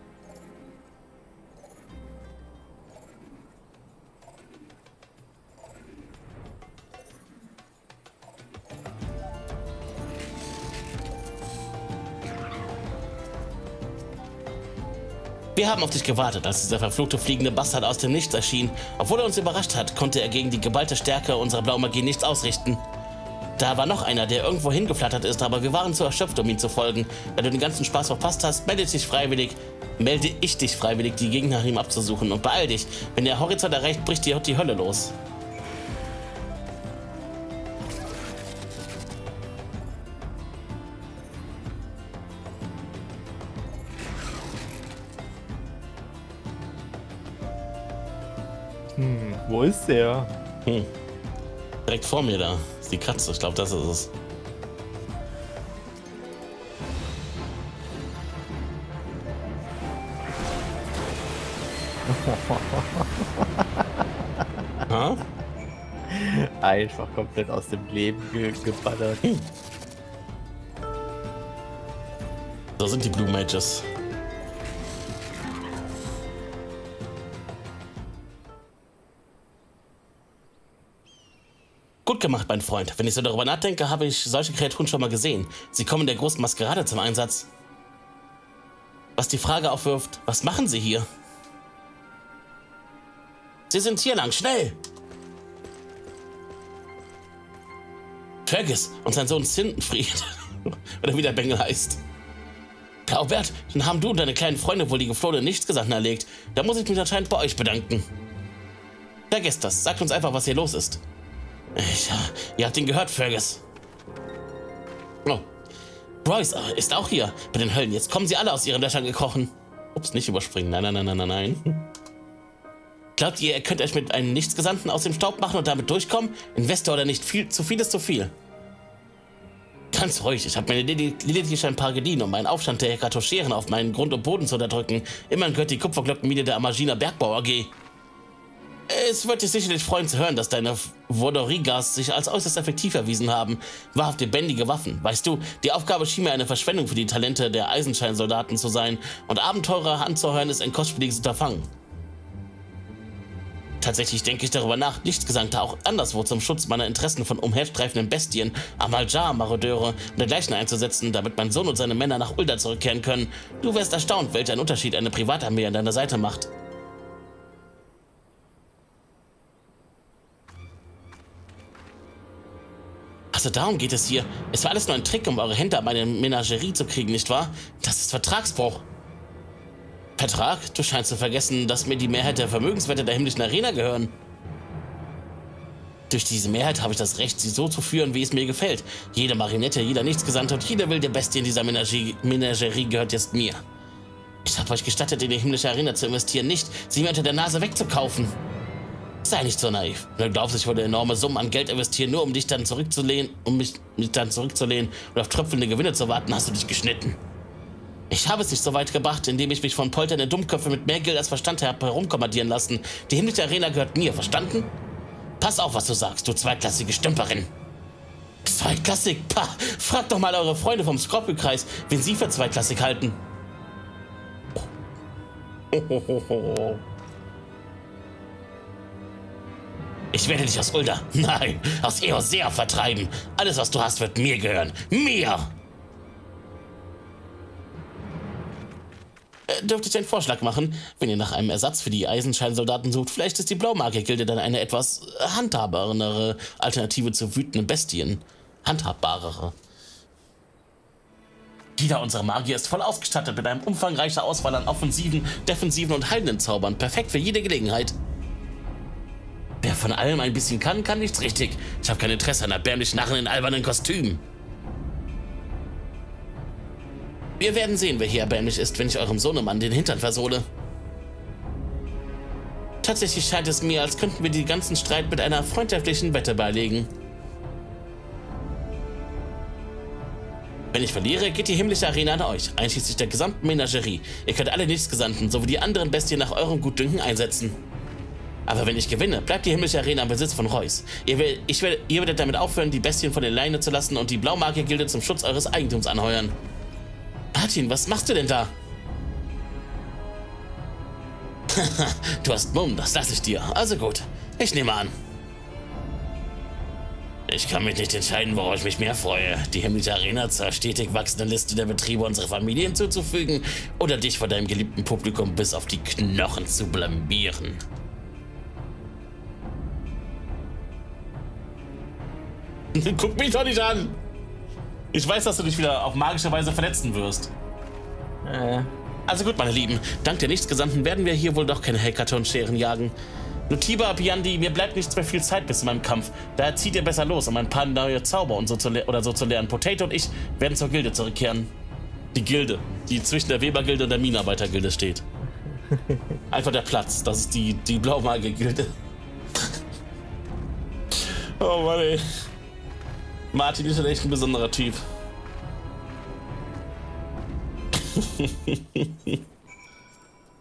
Wir haben auf dich gewartet, als dieser verfluchte fliegende Bastard aus dem Nichts erschien. Obwohl er uns überrascht hat, konnte er gegen die geballte Stärke unserer Blaumagie nichts ausrichten. Da war noch einer, der irgendwo hingeflattert ist, aber wir waren zu erschöpft, um ihm zu folgen. Da du den ganzen Spaß verpasst hast, melde dich freiwillig, melde ich dich freiwillig, die Gegend nach ihm abzusuchen. Und beeil dich, wenn der Horizont erreicht, bricht dir die Hölle los. Hm, wo ist der? Hm. Direkt vor mir da ist die Katze. Ich glaube, das ist es. Ha? Einfach komplett aus dem Leben ge geballert. Hm. Da sind die Blue Mages. Gut gemacht, mein Freund. Wenn ich so darüber nachdenke, habe ich solche Kreaturen schon mal gesehen. Sie kommen in der großen Maskerade zum Einsatz. Was die Frage aufwirft, was machen sie hier? Sie sind hier lang, schnell! Fergus und sein Sohn Siegfried, oder wie der Bengel heißt. Blaubert, dann haben du und deine kleinen Freunde wohl die geflohenen Nichtsgesandten erlegt. Da muss ich mich anscheinend bei euch bedanken. Vergesst das, sagt uns einfach, was hier los ist. Ich, ihr habt ihn gehört, Fergus. Oh. Reus ist auch hier. Bei den Höllen. Jetzt kommen sie alle aus ihren Löchern gekrochen. Ups, nicht überspringen. Nein, nein, nein, nein, nein. Glaubt ihr, ihr könnt euch mit einem Nichtsgesandten aus dem Staub machen und damit durchkommen? Investor oder nicht, viel, zu viel ist zu viel. Ganz ruhig, ich habe meine lediglich ein paar geliehen, um einen Aufstand der Hekatoncheir-Scheren auf meinen Grund und Boden zu unterdrücken. Immerhin gehört die Kupferglockenmine der Amajina Bergbau A G. Es wird dich sicherlich freuen zu hören, dass deine Vodorigas sich als äußerst effektiv erwiesen haben. Wahrhaft lebendige Waffen. Weißt du, die Aufgabe schien mir eine Verschwendung für die Talente der Eisenscheinsoldaten zu sein und Abenteurer anzuhören ist ein kostspieliges Unterfangen. Tatsächlich denke ich darüber nach, Nichtsgesandte auch anderswo zum Schutz meiner Interessen von umherstreifenden Bestien, Amaljar, Marodeure und dergleichen einzusetzen, damit mein Sohn und seine Männer nach Ul'dah zurückkehren können. Du wärst erstaunt, welch einen Unterschied eine Privatarmee an deiner Seite macht. Also darum geht es hier. Es war alles nur ein Trick, um eure Hände an meine Menagerie zu kriegen, nicht wahr? Das ist Vertragsbruch. Vertrag? Du scheinst zu vergessen, dass mir die Mehrheit der Vermögenswerte der himmlischen Arena gehören. Durch diese Mehrheit habe ich das Recht, sie so zu führen, wie es mir gefällt. Jede Marinette, jeder Nichtsgesandte und jede wilde Bestie in dieser Menagerie, Menagerie gehört jetzt mir. Ich habe euch gestattet, in die himmlische Arena zu investieren, nicht sie mir unter der Nase wegzukaufen. Sei nicht so naiv. Du glaubst, ich würde enorme Summen an Geld investieren, nur um dich dann zurückzulehnen, um mich, mich dann zurückzulehnen und auf tröpfelnde Gewinne zu warten, hast du dich geschnitten. Ich habe es nicht so weit gebracht, indem ich mich von polternde Dummköpfe mit mehr Geld als Verstand herumkommandieren lassen. Die himmlische Arena gehört mir, verstanden? Pass auf, was du sagst, du zweitklassige Stümperin. Zweitklassig? Pah, fragt doch mal eure Freunde vom Skorpionkreis, wen sie für zweitklassig halten. Hohohoho. Ich werde dich aus Ul'dah, nein, aus Eosea vertreiben. Alles, was du hast, wird mir gehören. Mir! Äh, dürfte ich einen Vorschlag machen? Wenn ihr nach einem Ersatz für die Eisenscheinsoldaten sucht, vielleicht ist die Blaumagie-Gilde dann eine etwas handhabbarere Alternative zu wütenden Bestien. Handhabbarere. Jeder unserer Magier ist voll ausgestattet mit einem umfangreichen Auswahl an offensiven, defensiven und heilenden Zaubern. Perfekt für jede Gelegenheit. Wer von allem ein bisschen kann, kann nichts richtig. Ich habe kein Interesse an erbärmlichen Narren in albernen Kostümen. Wir werden sehen, wer hier erbärmlich ist, wenn ich eurem Sohnemann den Hintern versohle. Tatsächlich scheint es mir, als könnten wir den ganzen Streit mit einer freundschaftlichen Wette beilegen. Wenn ich verliere, geht die himmlische Arena an euch, einschließlich der gesamten Menagerie. Ihr könnt alle Nichtsgesandten sowie die anderen Bestien nach eurem Gutdünken einsetzen. Aber wenn ich gewinne, bleibt die himmlische Arena im Besitz von Reus. Ihr, will, ich will, ihr werdet damit aufhören, die Bestien von der Leine zu lassen und die Blaumagie-Gilde zum Schutz eures Eigentums anheuern. Martin, was machst du denn da? Du hast Mumm, das lasse ich dir. Also gut, ich nehme an. Ich kann mich nicht entscheiden, worauf ich mich mehr freue. Die himmlische Arena zur stetig wachsenden Liste der Betriebe unserer Familie hinzuzufügen oder dich vor deinem geliebten Publikum bis auf die Knochen zu blamieren. Guck mich doch nicht an! Ich weiß, dass du dich wieder auf magische Weise verletzen wirst. Äh. Also gut, meine Lieben. Dank der Nichtsgesandten werden wir hier wohl doch keine Hekatoncheir-Scheren jagen. Nutiba, Piandi, mir bleibt nicht mehr viel Zeit bis zu meinem Kampf. Daher zieht ihr besser los, um ein paar neue Zauber und so zu oder so zu lernen. Potato und ich werden zur Gilde zurückkehren. Die Gilde, die zwischen der Webergilde und der Minenarbeitergilde steht. Einfach der Platz. Das ist die, die Blaumagie-Gilde. Oh Mann, ey. Martin ist echt ein besonderer Typ.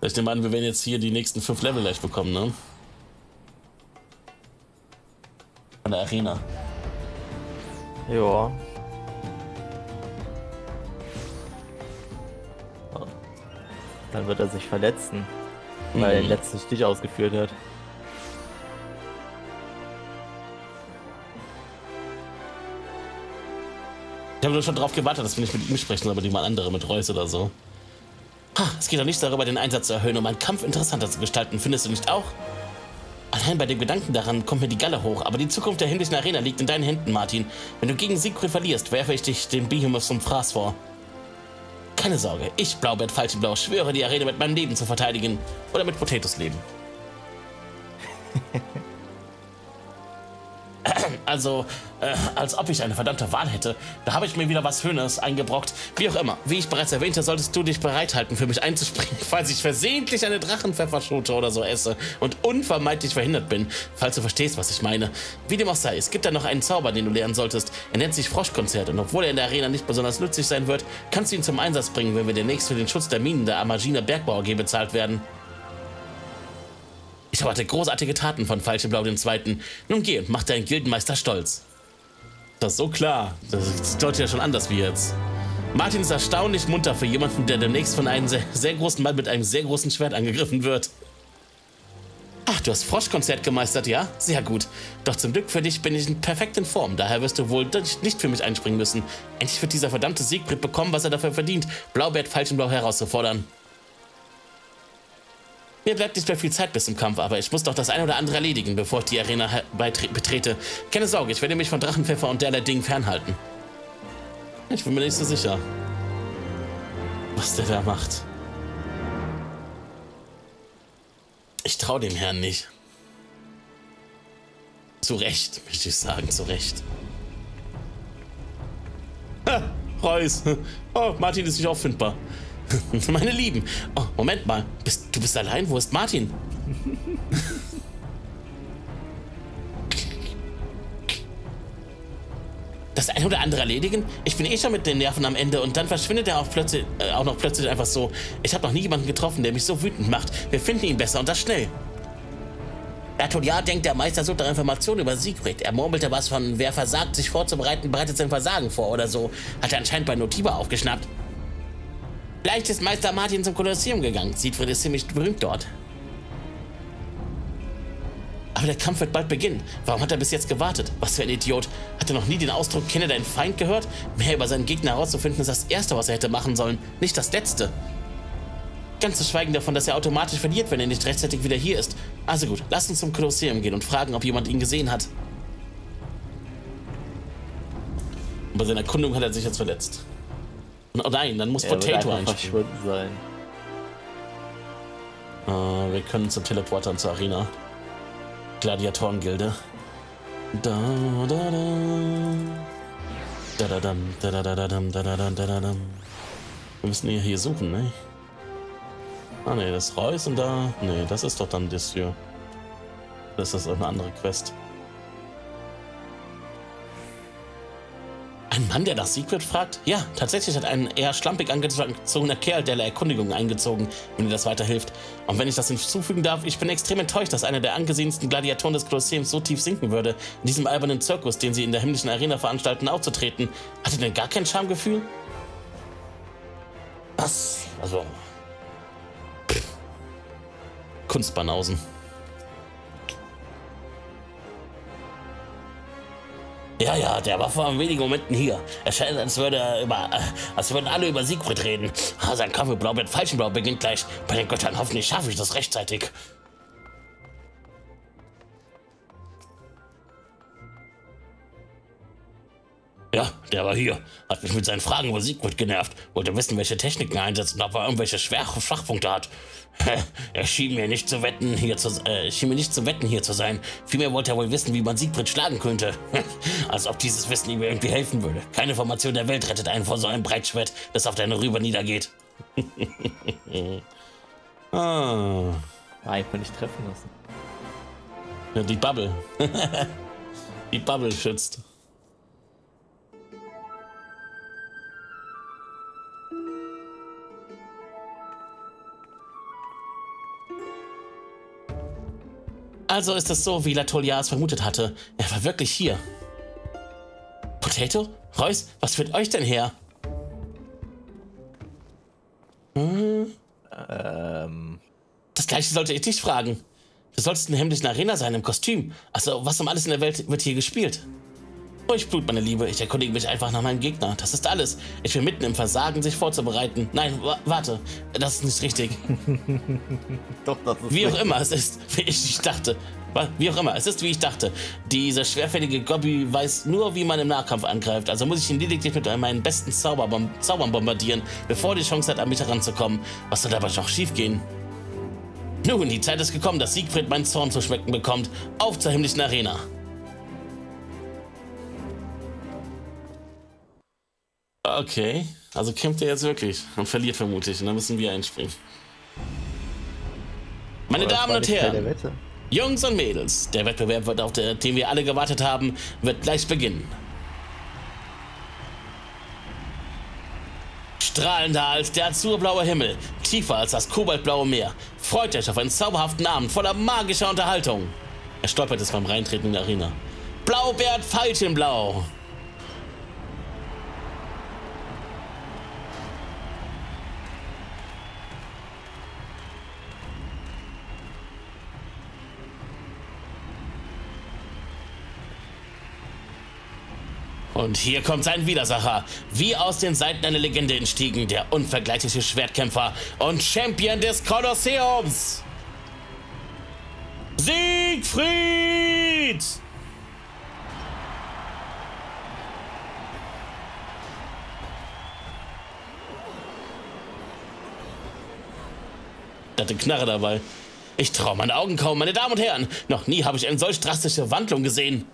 Ich nehme an, wir werden jetzt hier die nächsten fünf Level gleich bekommen, ne? Von der Arena. Ja. Dann wird er sich verletzen, mhm. weil er den letzten Stich ausgeführt hat. Ich habe nur schon drauf gewartet, dass wir nicht mit ihm sprechen, sondern mit jemand anderem, mit Reus oder so. Ha, es geht doch nicht darüber, den Einsatz zu erhöhen, um einen Kampf interessanter zu gestalten. Findest du nicht auch? Allein bei dem Gedanken daran kommt mir die Galle hoch, aber die Zukunft der himmlischen Arena liegt in deinen Händen, Martin. Wenn du gegen Siegfried verlierst, werfe ich dich dem Behemoth zum Fraß vor. Keine Sorge, ich, Blaubert Falschenblau, schwöre, die Arena mit meinem Leben zu verteidigen. Oder mit Potatoes Leben. Also, äh, als ob ich eine verdammte Wahl hätte. Da habe ich mir wieder was Schönes eingebrockt. Wie auch immer, wie ich bereits erwähnte, solltest du dich bereithalten, für mich einzuspringen, falls ich versehentlich eine Drachenpfefferschote oder so esse und unvermeidlich verhindert bin, falls du verstehst, was ich meine. Wie dem auch sei, es gibt da noch einen Zauber, den du lernen solltest. Er nennt sich Froschkonzert und obwohl er in der Arena nicht besonders nützlich sein wird, kannst du ihn zum Einsatz bringen, wenn wir demnächst für den Schutz der Minen der Amajina Bergbau A G bezahlt werden. Ich erwarte großartige Taten von Falschenblau dem Zweiten. Nun geh und mach deinen Gildenmeister stolz. Das ist so klar. Das deutet ja schon anders wie jetzt. Martin ist erstaunlich munter für jemanden, der demnächst von einem sehr, sehr großen Mann mit einem sehr großen Schwert angegriffen wird. Ach, du hast Froschkonzert gemeistert, ja? Sehr gut. Doch zum Glück für dich bin ich in perfekter Form. Daher wirst du wohl nicht für mich einspringen müssen. Endlich wird dieser verdammte Siegfried bekommen, was er dafür verdient, Blaubert Falschenblau herauszufordern. Mir bleibt nicht mehr viel Zeit bis zum Kampf, aber ich muss doch das ein oder andere erledigen, bevor ich die Arena betrete. Keine Sorge, ich werde mich von Drachenpfeffer und derlei Dingen fernhalten. Ich bin mir nicht so sicher, was der da macht. Ich traue dem Herrn nicht. Zu Recht, möchte ich sagen, zu Recht. Ha, Reus. Oh, Martin ist nicht auffindbar. Meine Lieben. Oh, Moment mal. Bist, du bist allein? Wo ist Martin? Das ein oder andere erledigen? Ich bin eh schon mit den Nerven am Ende und dann verschwindet er auch, plötzlich, äh, auch noch plötzlich einfach so. Ich habe noch nie jemanden getroffen, der mich so wütend macht. Wir finden ihn besser und das schnell. Bertoliar denkt, der Meister sucht nach Informationen über Siegfried. Er murmelte was von, wer versagt, sich vorzubereiten, bereitet sein Versagen vor oder so. Hat er anscheinend bei Nutiba aufgeschnappt. Vielleicht ist Meister Martin zum Kolosseum gegangen. Siegfried ist ziemlich berühmt dort. Aber der Kampf wird bald beginnen. Warum hat er bis jetzt gewartet? Was für ein Idiot. Hat er noch nie den Ausdruck, kenne deinen Feind gehört? Mehr über seinen Gegner herauszufinden, ist das Erste, was er hätte machen sollen, nicht das Letzte. Ganz zu schweigen davon, dass er automatisch verliert, wenn er nicht rechtzeitig wieder hier ist. Also gut, lasst uns zum Kolosseum gehen und fragen, ob jemand ihn gesehen hat. Und bei seiner Erkundung hat er sich jetzt verletzt. Oh nein, dann muss ja, Potato einspringen. Sein. Uh, wir können zum Teleporter und zur Arena. Gladiatorengilde. Da da da. Da da da da da da da da da da da. Wir müssen ja hier suchen, ne? Ah ne, das ist Reus und da. Ne, das ist doch dann das hier. Das ist eine andere Quest. Ein Mann, der nach Siegfried fragt? Ja, tatsächlich hat ein eher schlampig angezogener Kerl derlei Erkundigungen eingezogen, wenn dir das weiterhilft. Und wenn ich das hinzufügen darf, ich bin extrem enttäuscht, dass einer der angesehensten Gladiatoren des Kolosseums so tief sinken würde, in diesem albernen Zirkus, den sie in der himmlischen Arena veranstalten, aufzutreten. Hat er denn gar kein Schamgefühl? Was? Also... Pff. Kunstbanausen. Ja, ja, der war vor wenigen Momenten hier. Er scheint, als, würde er über, äh, als würden alle über Siegfried reden. Ah, sein Kampf mit Blaubert Falschenblau beginnt gleich. Bei den Göttern hoffentlich schaffe ich das rechtzeitig. Ja, der war hier. Hat mich mit seinen Fragen über Siegfried genervt. Wollte wissen, welche Techniken er einsetzt und ob er irgendwelche Schwach- Schwachpunkte hat. Er schien mir nicht zu wetten, hier zu, äh, schien mir nicht zu wetten, hier zu sein. Vielmehr wollte er wohl wissen, wie man Siegfried schlagen könnte. Als ob dieses Wissen ihm irgendwie helfen würde. Keine Formation der Welt rettet einen vor so einem Breitschwert, das auf deine Rübe niedergeht. Ah. Nein, ich kann nicht treffen lassen. Ja, die Bubble. die Bubble schützt. Also ist es so, wie Latolias vermutet hatte. Er war wirklich hier. Potato? Reus, was führt euch denn her? Hm? Ähm. Das Gleiche sollte ich dich fragen. Du sollst in der hemmlichen Arena sein, im Kostüm. Also, was um alles in der Welt wird hier gespielt? Ruhig Blut, meine Liebe. Ich erkundige mich einfach nach meinem Gegner. Das ist alles. Ich bin mitten im Versagen, sich vorzubereiten. Nein, wa warte. Das ist nicht richtig. Doch, das ist wie auch immer es ist, wie ich dachte. Wie auch immer, es ist, wie ich dachte. Dieser schwerfällige Gobby weiß nur, wie man im Nahkampf angreift. Also muss ich ihn lediglich mit meinen besten Zauberbom Zaubern bombardieren, bevor die Chance hat, an mich heranzukommen. Was soll dabei noch schiefgehen? Nun, die Zeit ist gekommen, dass Siegfried meinen Zorn zu schmecken bekommt. Auf zur himmlischen Arena. Okay, also kämpft er jetzt wirklich und verliert vermutlich. Und dann müssen wir einspringen. Meine oh, Damen und Herren, Jungs und Mädels, der Wettbewerb, wird auf der, den wir alle gewartet haben, wird gleich beginnen. Strahlender als der azurblaue Himmel, tiefer als das kobaltblaue Meer. Freut euch auf einen zauberhaften Abend voller magischer Unterhaltung. Er stolpert es beim Reintreten in die Arena. Blaubert Falschenblau. Und hier kommt sein Widersacher, wie aus den Seiten eine Legende entstiegen, der unvergleichliche Schwertkämpfer und Champion des Kolosseums, Siegfried! Der hat eine Knarre dabei. Ich traue meinen Augen kaum, meine Damen und Herren. Noch nie habe ich eine solch drastische Wandlung gesehen.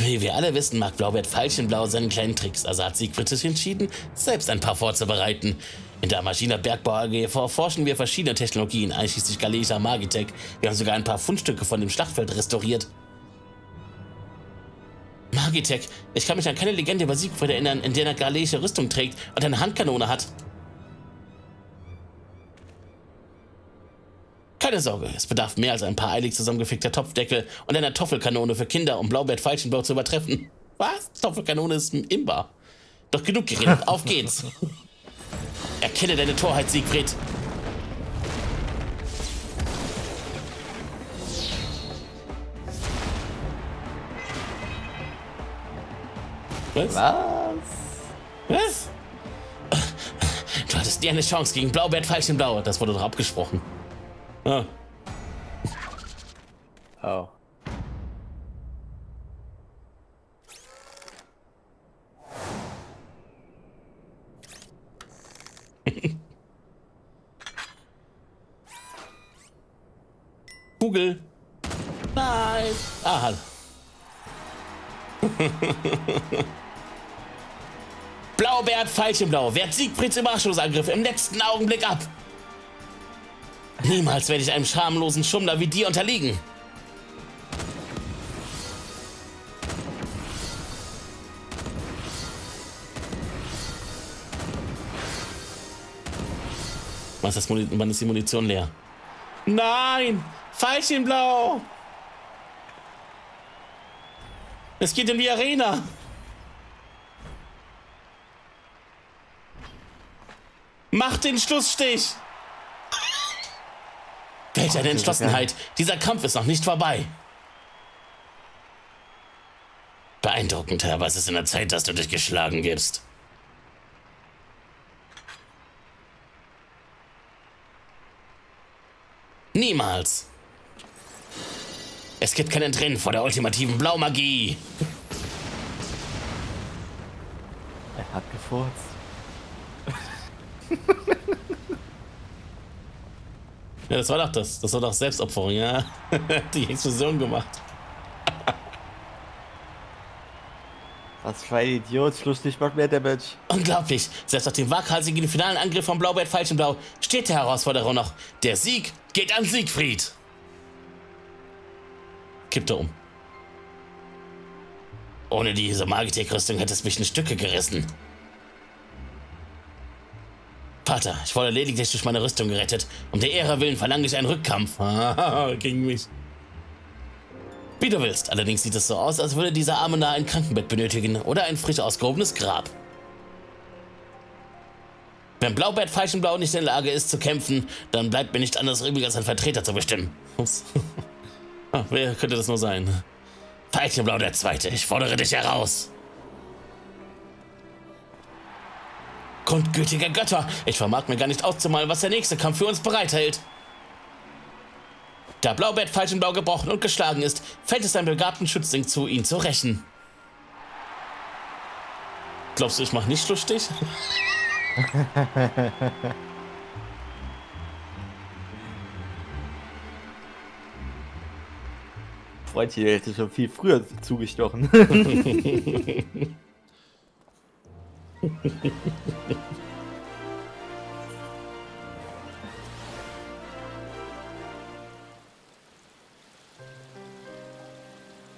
Wie wir alle wissen, mag Blaubert Falschenblau seinen kleinen Tricks, also hat Siegfried sich entschieden, selbst ein paar vorzubereiten. In der Amajina Bergbau A G forschen wir verschiedene Technologien, einschließlich galischer Magitech. Wir haben sogar ein paar Fundstücke von dem Schlachtfeld restauriert. Magitech, ich kann mich an keine Legende über Siegfried erinnern, in der er galische Rüstung trägt und eine Handkanone hat. Keine Sorge, es bedarf mehr als ein paar eilig zusammengefickter Topfdeckel und einer Toffelkanone für Kinder, um Blaubert Falschenblau zu übertreffen. Was? Toffelkanone ist ein Imba. Doch genug geredet, auf geht's. Erkenne deine Torheit, Siegfried. Was? Was? Du hattest nie eine Chance gegen Blaubert Falschenblau. Das wurde doch abgesprochen. Ah. Oh. Google. Nein. Ah, halt. Blaubert Falschenblau wehrt Siegfrieds Überraschungsangriff im letzten Augenblick ab. Niemals werde ich einem schamlosen Schummler wie dir unterliegen. Was ist das Munition? Wann ist die Munition leer? Nein! Falschenblau! Es geht in die Arena! Mach den Schlussstich! Welch eine Entschlossenheit! Dieser Kampf ist noch nicht vorbei. Beeindruckend, aber es ist in der Zeit, dass du dich geschlagen gibst. Niemals! Es gibt kein Entrinnen vor der ultimativen Blaumagie! Er hat gefurzt. Ja, das war doch das. Das war doch Selbstopferung, ja. Die Explosion gemacht. Was für ein Idiot, schlusslich macht mehr Damage. Unglaublich, selbst nach dem waghalsigen finalen Angriff von Blaubert Falschenblau steht der Herausforderung noch. Der Sieg geht an Siegfried. Kippt er um. Ohne diese Magitech-Rüstung hätte es mich in Stücke gerissen. Vater, ich wurde lediglich durch meine Rüstung gerettet. Um der Ehre willen verlange ich einen Rückkampf. Gegen mich. Wie du willst. Allerdings sieht es so aus, als würde dieser arme Narr ein Krankenbett benötigen oder ein frisch ausgehobenes Grab. Wenn Blaubert Falschenblau nicht in der Lage ist zu kämpfen, dann bleibt mir nichts anderes übrig, als einen Vertreter zu bestimmen. Ups. Ach, wer könnte das nur sein? Falschenblau der Zweite, ich fordere dich heraus. Grundgültiger Götter, ich vermag mir gar nicht auszumalen, was der nächste Kampf für uns bereithält. Da Blaubert Falschenblau gebrochen und geschlagen ist, fällt es seinem begabten Schützling zu, ihn zu rächen. Glaubst du, ich mache nicht Schlussstich? Freundchen hätte schon viel früher zugestochen.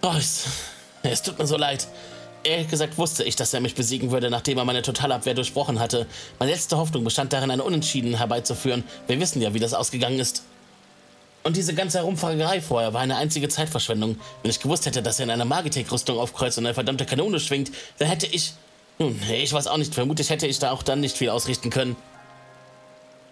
Reus, es tut mir so leid. Ehrlich gesagt wusste ich, dass er mich besiegen würde, nachdem er meine Totalabwehr durchbrochen hatte. Meine letzte Hoffnung bestand darin, einen Unentschieden herbeizuführen. Wir wissen ja, wie das ausgegangen ist. Und diese ganze Herumfahrerei vorher war eine einzige Zeitverschwendung. Wenn ich gewusst hätte, dass er in einer Magitech-Rüstung aufkreuzt und eine verdammte Kanone schwingt, dann hätte ich... Nun, ich weiß auch nicht, vermutlich hätte ich da auch dann nicht viel ausrichten können.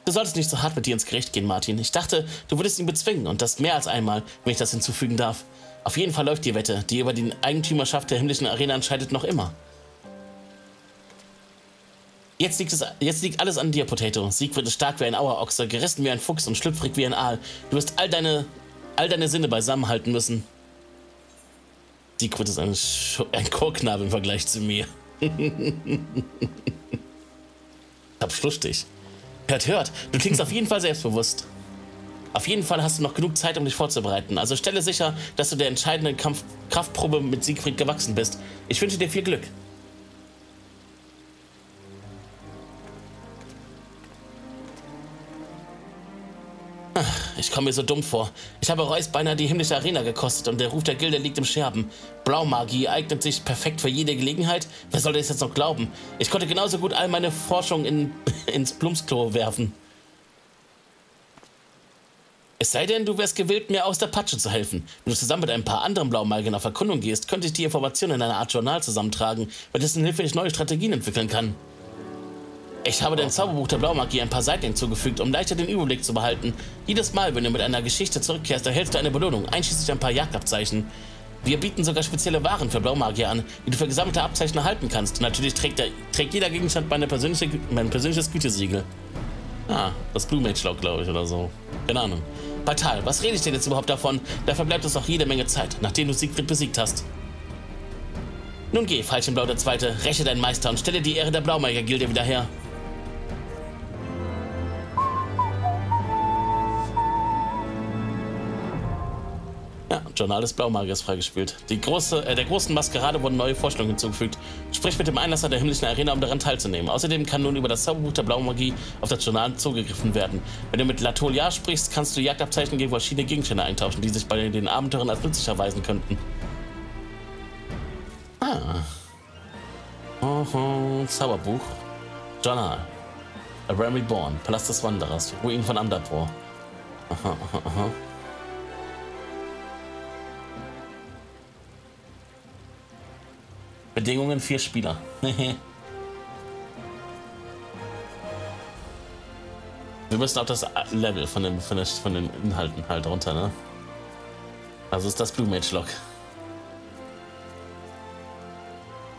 Du solltest nicht so hart mit dir ins Gericht gehen, Martin. Ich dachte, du würdest ihn bezwingen und das mehr als einmal, wenn ich das hinzufügen darf. Auf jeden Fall läuft die Wette, die über die Eigentümerschaft der himmlischen Arena entscheidet, noch immer. Jetzt liegt, es, jetzt liegt alles an dir, Potato. Siegfried ist stark wie ein Auerochse, gerissen wie ein Fuchs und schlüpfrig wie ein Aal. Du wirst all deine, all deine Sinne beisammenhalten müssen. Siegfried ist ein, ein Chorknabe im Vergleich zu mir. Hab Schlussstich. Hört, hört, du klingst auf jeden Fall selbstbewusst. Auf jeden Fall hast du noch genug Zeit, um dich vorzubereiten. Also stelle sicher, dass du der entscheidenden Kampf Kraftprobe mit Siegfried gewachsen bist. Ich wünsche dir viel Glück. Ich komme mir so dumm vor. Ich habe Reus beinahe die himmlische Arena gekostet und der Ruf der Gilde liegt im Scherben. Blaumagie eignet sich perfekt für jede Gelegenheit. Wer soll das jetzt noch glauben? Ich konnte genauso gut all meine Forschung in, ins Plumpsklo werfen. Es sei denn, du wärst gewillt, mir aus der Patsche zu helfen. Wenn du zusammen mit ein paar anderen Blaumagiern auf Erkundung gehst, könnte ich die Informationen in einer Art Journal zusammentragen, mit dessen Hilfe ich neue Strategien entwickeln kann. Ich habe dem Zauberbuch der Blaumagie ein paar Seiten hinzugefügt, um leichter den Überblick zu behalten. Jedes Mal, wenn du mit einer Geschichte zurückkehrst, erhältst du eine Belohnung, einschließlich ein paar Jagdabzeichen. Wir bieten sogar spezielle Waren für Blaumagier an, die du für gesammelte Abzeichen erhalten kannst. Natürlich trägt, der, trägt jeder Gegenstand meine persönliche, mein persönliches Gütesiegel. Ah, das Blue Mage Lock, glaube ich, oder so. Keine Ahnung. Fatal, was rede ich denn jetzt überhaupt davon? Dafür bleibt es noch jede Menge Zeit, nachdem du Siegfried besiegt hast. Nun geh, Falschenblau der Zweite, räche deinen Meister und stelle die Ehre der Blaumagier-Gilde wieder her. Ja, Journal des Blaumagiers freigespielt. Die große, äh, der großen Maskerade wurden neue Vorstellungen hinzugefügt. Sprich mit dem Einlasser der himmlischen Arena, um daran teilzunehmen. Außerdem kann nun über das Zauberbuch der Blaumagie auf das Journal zugegriffen werden. Wenn du mit Latolia sprichst, kannst du Jagdabzeichen gegen verschiedene Gegenstände eintauschen, die sich bei den Abenteurern als nützlich erweisen könnten. Ah. Oho, Zauberbuch. Journal. Aram Reborn, Palast des Wanderers, Ruin von Amdapur. Aha, aha, aha. Bedingungen vier Spieler. Wir müssen auch das Level von den, von den, von den Inhalten halt runter, ne? Also ist das Blue Mage Lock.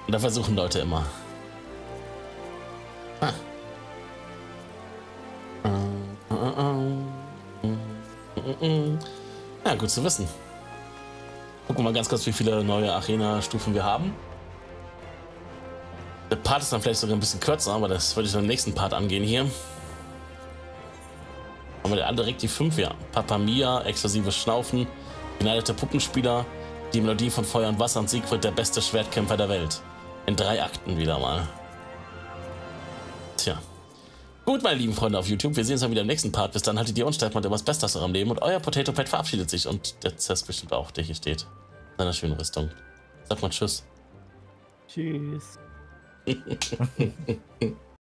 Und da versuchen Leute immer. Ah. Ja, gut zu wissen. Gucken wir mal ganz kurz, wie viele neue Arena-Stufen wir haben. Der Part ist dann vielleicht sogar ein bisschen kürzer, aber das würde ich beim nächsten Part angehen hier. Haben wir alle direkt die fünf, ja. Papa Mia, exklusives Schnaufen, beneidete Puppenspieler, die Melodie von Feuer und Wasser und Siegfried, der beste Schwertkämpfer der Welt. In drei Akten wieder mal. Tja. Gut, meine lieben Freunde auf YouTube, wir sehen uns dann wieder im nächsten Part. Bis dann, haltet ihr und steigt mal immer das Beste aus eurem Leben. Und euer Potato Pet verabschiedet sich. Und der Zess bestimmt auch, der hier steht. In seiner schönen Rüstung. Sag mal tschüss. Tschüss.